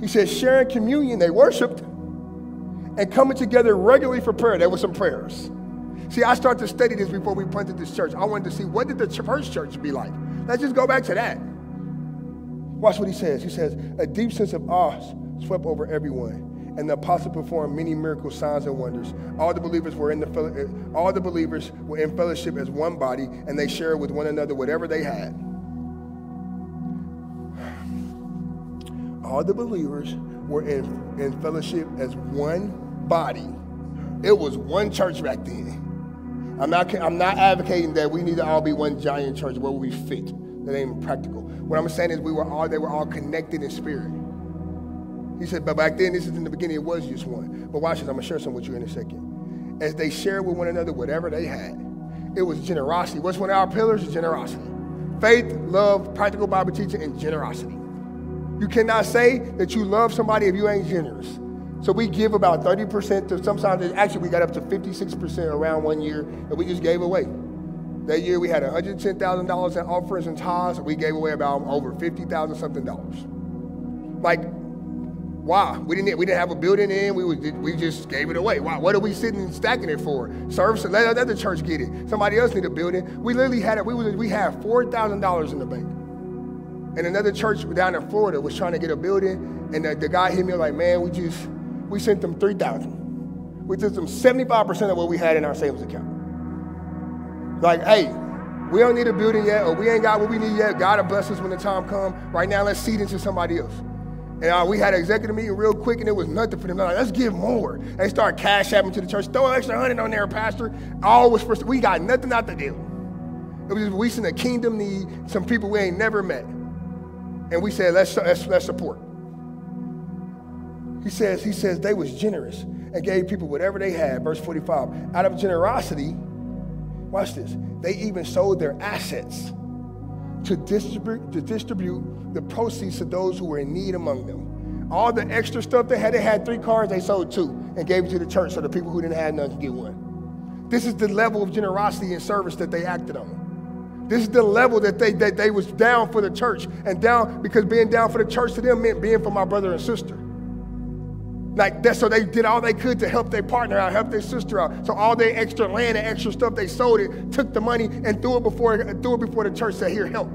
He says, sharing communion, they worshiped, and coming together regularly for prayer. There were some prayers. See, I started to study this before we planted this church. I wanted to see, what did the first church be like? Let's just go back to that. Watch what he says. He says, a deep sense of awe swept over everyone. And the apostles performed many miracles, signs, and wonders. All the believers were in fellowship as one body, and they shared with one another whatever they had. All the believers were in fellowship as one body. It was one church back then. I'm not advocating that we need to all be one giant church where we fit. That ain't practical. What I'm saying is they were all connected in spirit. He said, but back then, this is in the beginning, it was just one. But watch this, I'm going to share something with you in a second. As they shared with one another whatever they had, it was generosity. What's one of our pillars? Generosity. Faith, love, practical Bible teaching, and generosity. You cannot say that you love somebody if you ain't generous. So we give about 30% to sometimes, actually we got up to 56% around one year, and we just gave away. That year we had $110,000 in offerings and tithes, and we gave away about over $50,000 something dollars. Like, why? We didn't have a building in. We just gave it away. Why? What are we sitting and stacking it for? Service, let another church get it. Somebody else need a building. We literally had it. We had $4,000 in the bank. And another church down in Florida was trying to get a building, and the guy hit me like, man, we sent them $3,000. We took them 75% of what we had in our savings account. Like, hey, we don't need a building yet, or we ain't got what we need yet. God will bless us when the time comes. Right now, let's seed into somebody else. And we had an executive meeting real quick, and it was nothing for them. Like, let's give more. They started cash apping to the church. Throw an extra $100 on there, pastor. We got nothing out the deal. It was just, we seen a kingdom need, some people we ain't never met. And we said, let's support. He says they was generous and gave people whatever they had. Verse 45, out of generosity, watch this, they even sold their assets to distribute the proceeds to those who were in need among them. All the extra stuff they had three cars, they sold two and gave it to the church so the people who didn't have none could get one. This is the level of generosity and service that they acted on. This is the level that they was down for the church, and down, because being down for the church to them meant being for my brother and sister. Like that, so they did all they could to help their partner out, help their sister out. So all their extra land and extra stuff, they sold it, took the money, and threw it before the church, said, here, help.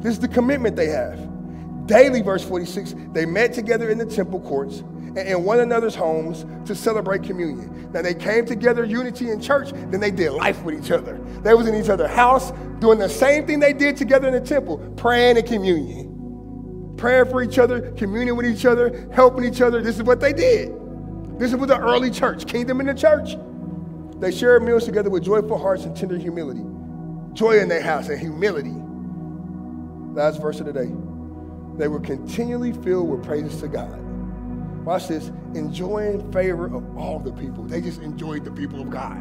This is the commitment they have. Daily, verse 46, they met together in the temple courts and in one another's homes to celebrate communion. Now, they came together, unity in church, then they did life with each other. They was in each other's house doing the same thing they did together in the temple, praying and communion. Praying for each other, communing with each other, helping each other. This is what they did. This is what the early church, kingdom in the church. They shared meals together with joyful hearts and tender humility. Joy in their house and humility. Last verse of the day. They were continually filled with praises to God. Watch this. Enjoying favor of all the people. They just enjoyed the people of God.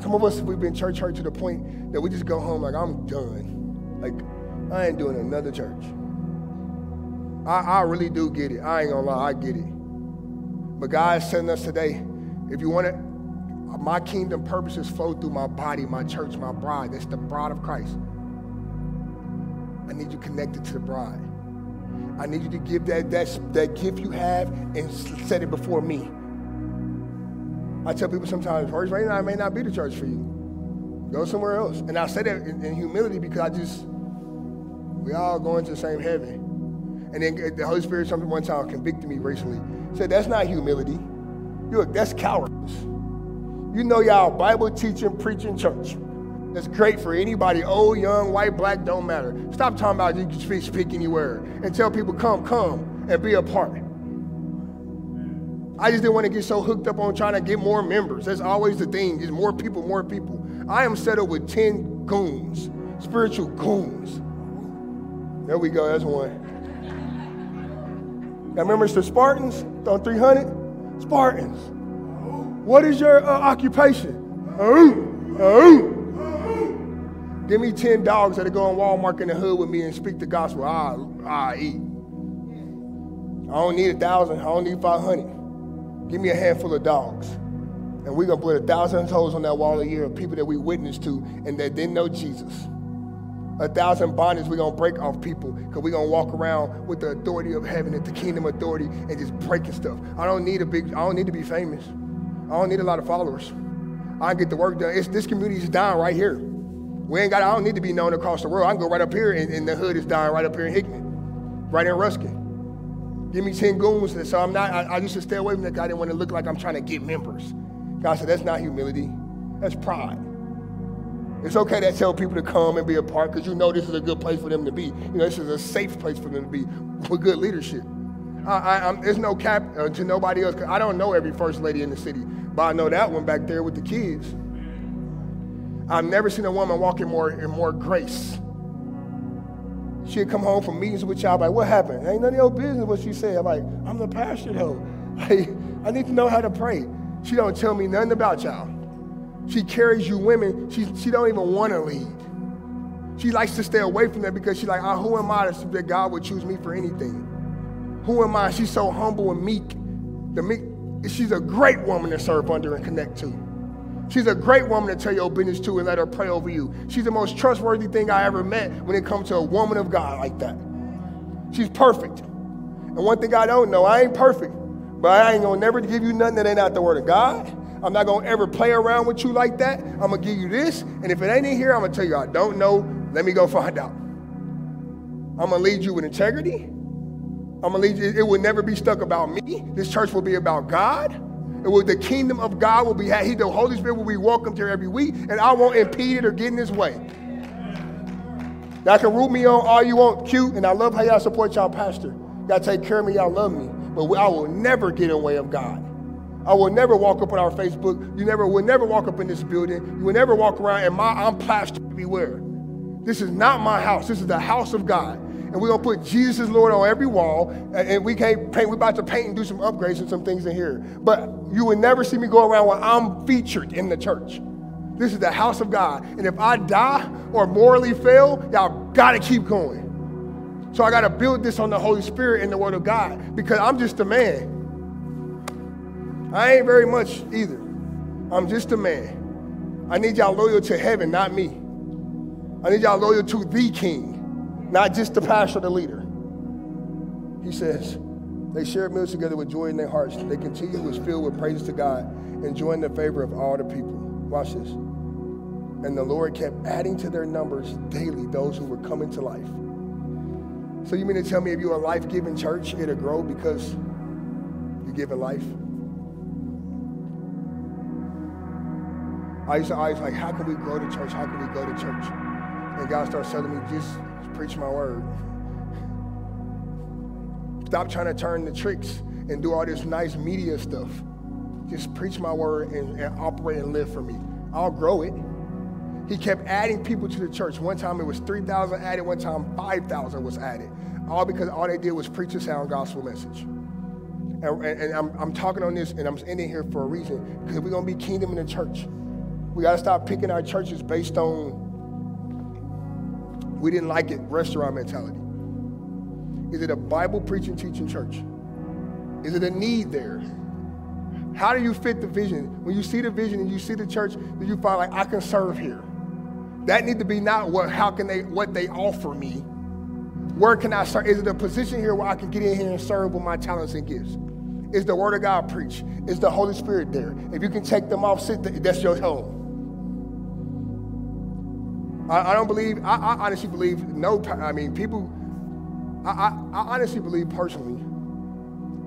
Some of us, we've been church hurt to the point that we just go home like, I'm done. Like, I ain't doing another church. I really do get it. I ain't gonna lie, I get it. But God is telling us today, if you want it, my kingdom purposes flow through my body, my church, my bride. That's the bride of Christ. I need you connected to the bride. I need you to give that gift you have and set it before me. I tell people sometimes, right now, I may not be the church for you. Go somewhere else. And I say that in humility, because we all going to the same heaven. And then the Holy Spirit, something one time convicted me recently. Said, that's not humility. That's cowardice. You know y'all Bible teaching, preaching church. That's great for anybody, old, young, white, black, don't matter. Stop talking about you can speak any word. And tell people, come, and be a part. I just didn't want to get so hooked up on trying to get more members. That's always the thing, is more people. I am settled with 10 goons, spiritual goons. There we go, that's one. Now remember, it's the Spartans, on 300. Spartans, what is your occupation? Give me 10 dogs that'll go in Walmart in the hood with me and speak the gospel. I eat. I don't need 1,000. I don't need 500. Give me a handful of dogs. And we're going to put 1,000 toes on that wall a year of people that we witnessed to and that didn't know Jesus. 1,000 bondage we're going to break off people, because we're going to walk around with the authority of heaven and the kingdom authority and just breaking stuff. I don't need to be famous. I don't need a lot of followers. I get the work done. This community is dying right here. I don't need to be known across the world. I can go right up here and the hood is dying right up here in Hickman, right in Ruskin. Give me 10 goons. And so I used to stay away from that guy. I didn't want to look like I'm trying to get members. God said, that's not humility. That's pride. It's okay to tell people to come and be a part, because you know this is a good place for them to be. You know, this is a safe place for them to be with good leadership. There's no cap to nobody else. I don't know every first lady in the city, but I know that one back there with the kids. I've never seen a woman walk in more grace. She'd come home from meetings with y'all, like, what happened? Ain't none of your business what she said. I'm like, I'm the pastor though. I need to know how to pray. She don't tell me nothing about y'all. She carries you women. She don't even want to lead. She likes to stay away from that, because she's like, who am I that God would choose me for anything? Who am I? She's so humble and meek. She's a great woman to serve under and connect to. She's a great woman to tell your business to and let her pray over you. She's the most trustworthy thing I ever met when it comes to a woman of God like that. She's perfect. And one thing I don't know, I ain't perfect, but I ain't going to never give you nothing that ain't out the word of God. I'm not going to ever play around with you like that. I'm going to give you this, and if it ain't in here, I'm going to tell you I don't know. Let me go find out. I'm going to lead you with integrity. I'm going to lead you. It will never be stuck about me. This church will be about God. The kingdom of God will be had. The Holy Spirit will be welcomed here every week, and I won't impede it or get in his way. Y'all can root me on all you want, cute, and I love how y'all support y'all pastor. Y'all take care of me. Y'all love me. But I will never get in the way of God. I will never walk up on our Facebook. You will never walk up in this building. You will never walk around and I'm plastered everywhere. This is not my house. This is the house of God. And we're going to put Jesus Lord on every wall. And we can't paint. We're about to paint and do some upgrades and some things in here. But you will never see me go around when I'm featured in the church. This is the house of God. And if I die or morally fail, y'all got to keep going. So I got to build this on the Holy Spirit and the word of God, because I'm just a man. I ain't very much either. I'm just a man. I need y'all loyal to heaven, not me. I need y'all loyal to the King, not just the pastor, the leader. He says, they shared meals together with joy in their hearts. They continued was filled with praises to God, enjoying the favor of all the people. Watch this. And the Lord kept adding to their numbers daily those who were coming to life. So you mean to tell me if you're a life-giving church, it'll grow because you're giving life? I used to always like, how can we grow the church? How can we go to church? And God starts telling me, just preach my word. Stop trying to turn the tricks and do all this nice media stuff. Just preach my word and operate and live for me. I'll grow it. He kept adding people to the church. One time it was 3,000 added. One time 5,000 was added. All because all they did was preach a sound gospel message. And I'm talking on this, and I'm ending here for a reason, because we're going to be kingdom in the church. We got to stop picking our churches based on we didn't like it, restaurant mentality. Is it a Bible preaching, teaching church? Is it a need there? How do you fit the vision? When you see the vision and you see the church, do you find like, I can serve here? That need to be not what, how can they, what they offer me. Where can I serve? Is it a position here where I can get in here and serve with my talents and gifts? Is the word of God preached? Is the Holy Spirit there? If you can take them off, sit there, that's your home. I honestly believe personally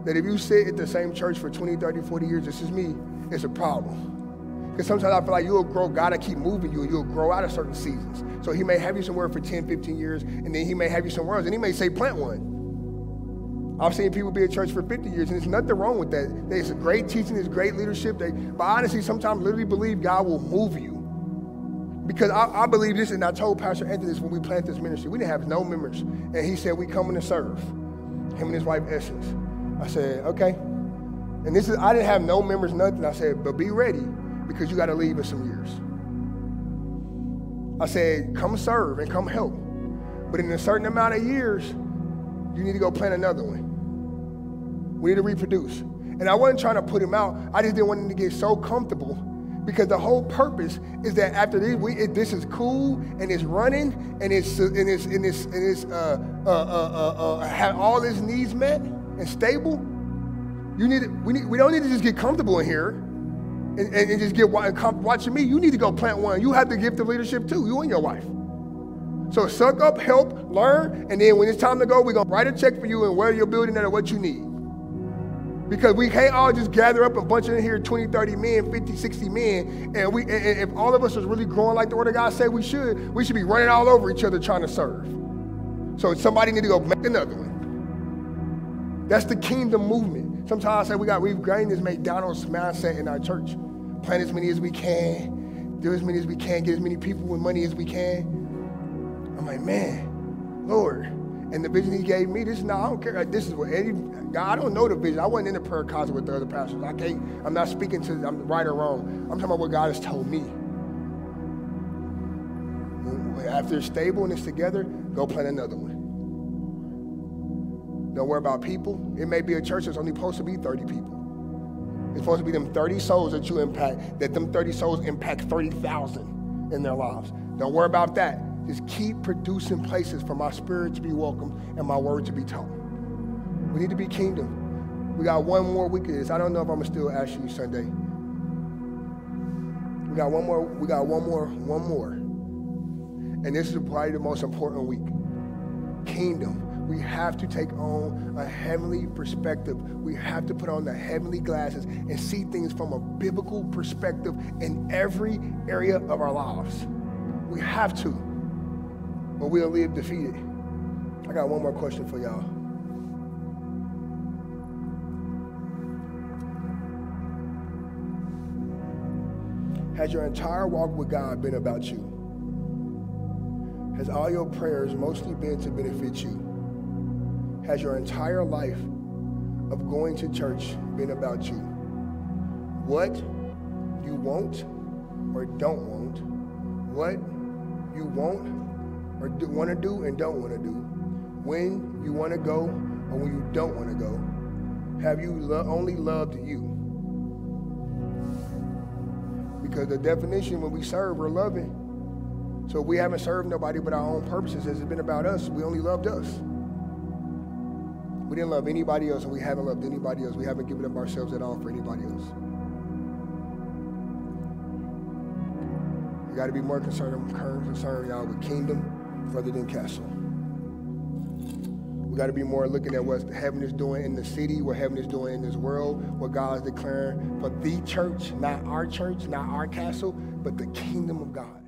that if you sit at the same church for 20, 30, 40 years, this is me, it's a problem. Because sometimes I feel like you'll grow, God will keep moving you, and you'll grow out of certain seasons. So he may have you somewhere for 10, 15 years, and then he may have you somewhere else, and he may say, plant one. I've seen people be at church for 50 years, and there's nothing wrong with that. It's a great teaching, it's great leadership. But I honestly sometimes literally believe God will move you. Because I believe this, and I told Pastor Anthony this when we planted this ministry. We didn't have no members, and he said, we coming to serve. Him and his wife, Essence. I said, okay. And this is, I didn't have no members, nothing. I said, but be ready because you got to leave in some years. I said, come serve and come help. But in a certain amount of years, you need to go plant another one. We need to reproduce. And I wasn't trying to put him out. I just didn't want him to get so comfortable because the whole purpose is that after this, this is cool and it's running and it's have all his needs met and stable. We don't need to just get comfortable in here and just get watching me. You need to go plant one. You have the gift of leadership too, you and your wife. So suck up, help, learn, and then when it's time to go, we're gonna write a check for you and where you're building at or what you need. Because we can't all just gather up a bunch in here, 20, 30 men, 50, 60 men, and if all of us was really growing like the word of God said we should be running all over each other trying to serve. So somebody need to go make another one. That's the kingdom movement. Sometimes I say we've gained this McDonald's mindset in our church. Plant as many as we can, do as many as we can, get as many people with money as we can. I'm like, man, Lord. And the vision he gave me, I don't care. This is what God, I don't know the vision. I wasn't in the prayer closet with the other pastors. I'm not speaking to, I'm right or wrong. I'm talking about what God has told me. After it's stable and it's together, go plant another one. Don't worry about people. It may be a church that's only supposed to be 30 people. It's supposed to be them 30 souls that you impact, that them 30 souls impact 30,000 in their lives. Don't worry about that. Just keep producing places for my spirit to be welcomed and my word to be taught. We need to be kingdom. We got one more week of this. I don't know if I'm gonna still ask you Sunday. We got one more. And this is probably the most important week. Kingdom. We have to take on a heavenly perspective. We have to put on the heavenly glasses and see things from a biblical perspective in every area of our lives. We have to, or we'll live defeated. I got one more question for y'all. Has your entire walk with God been about you? Has all your prayers mostly been to benefit you? Has your entire life of going to church been about you? What you want or don't want, what you want or want to do and don't want to do, when you want to go or when you don't want to go, have you only loved you? because the definition when we serve, we're loving. So we haven't served nobody but our own purposes. It's been about us. We only loved us. We didn't love anybody else, and we haven't loved anybody else. We haven't given up ourselves at all for anybody else. You got to be more concerned, y'all, with kingdom rather than castle. We got to be more looking at what heaven is doing in the city, what heaven is doing in this world, what God is declaring for the church, not our castle, but the kingdom of God.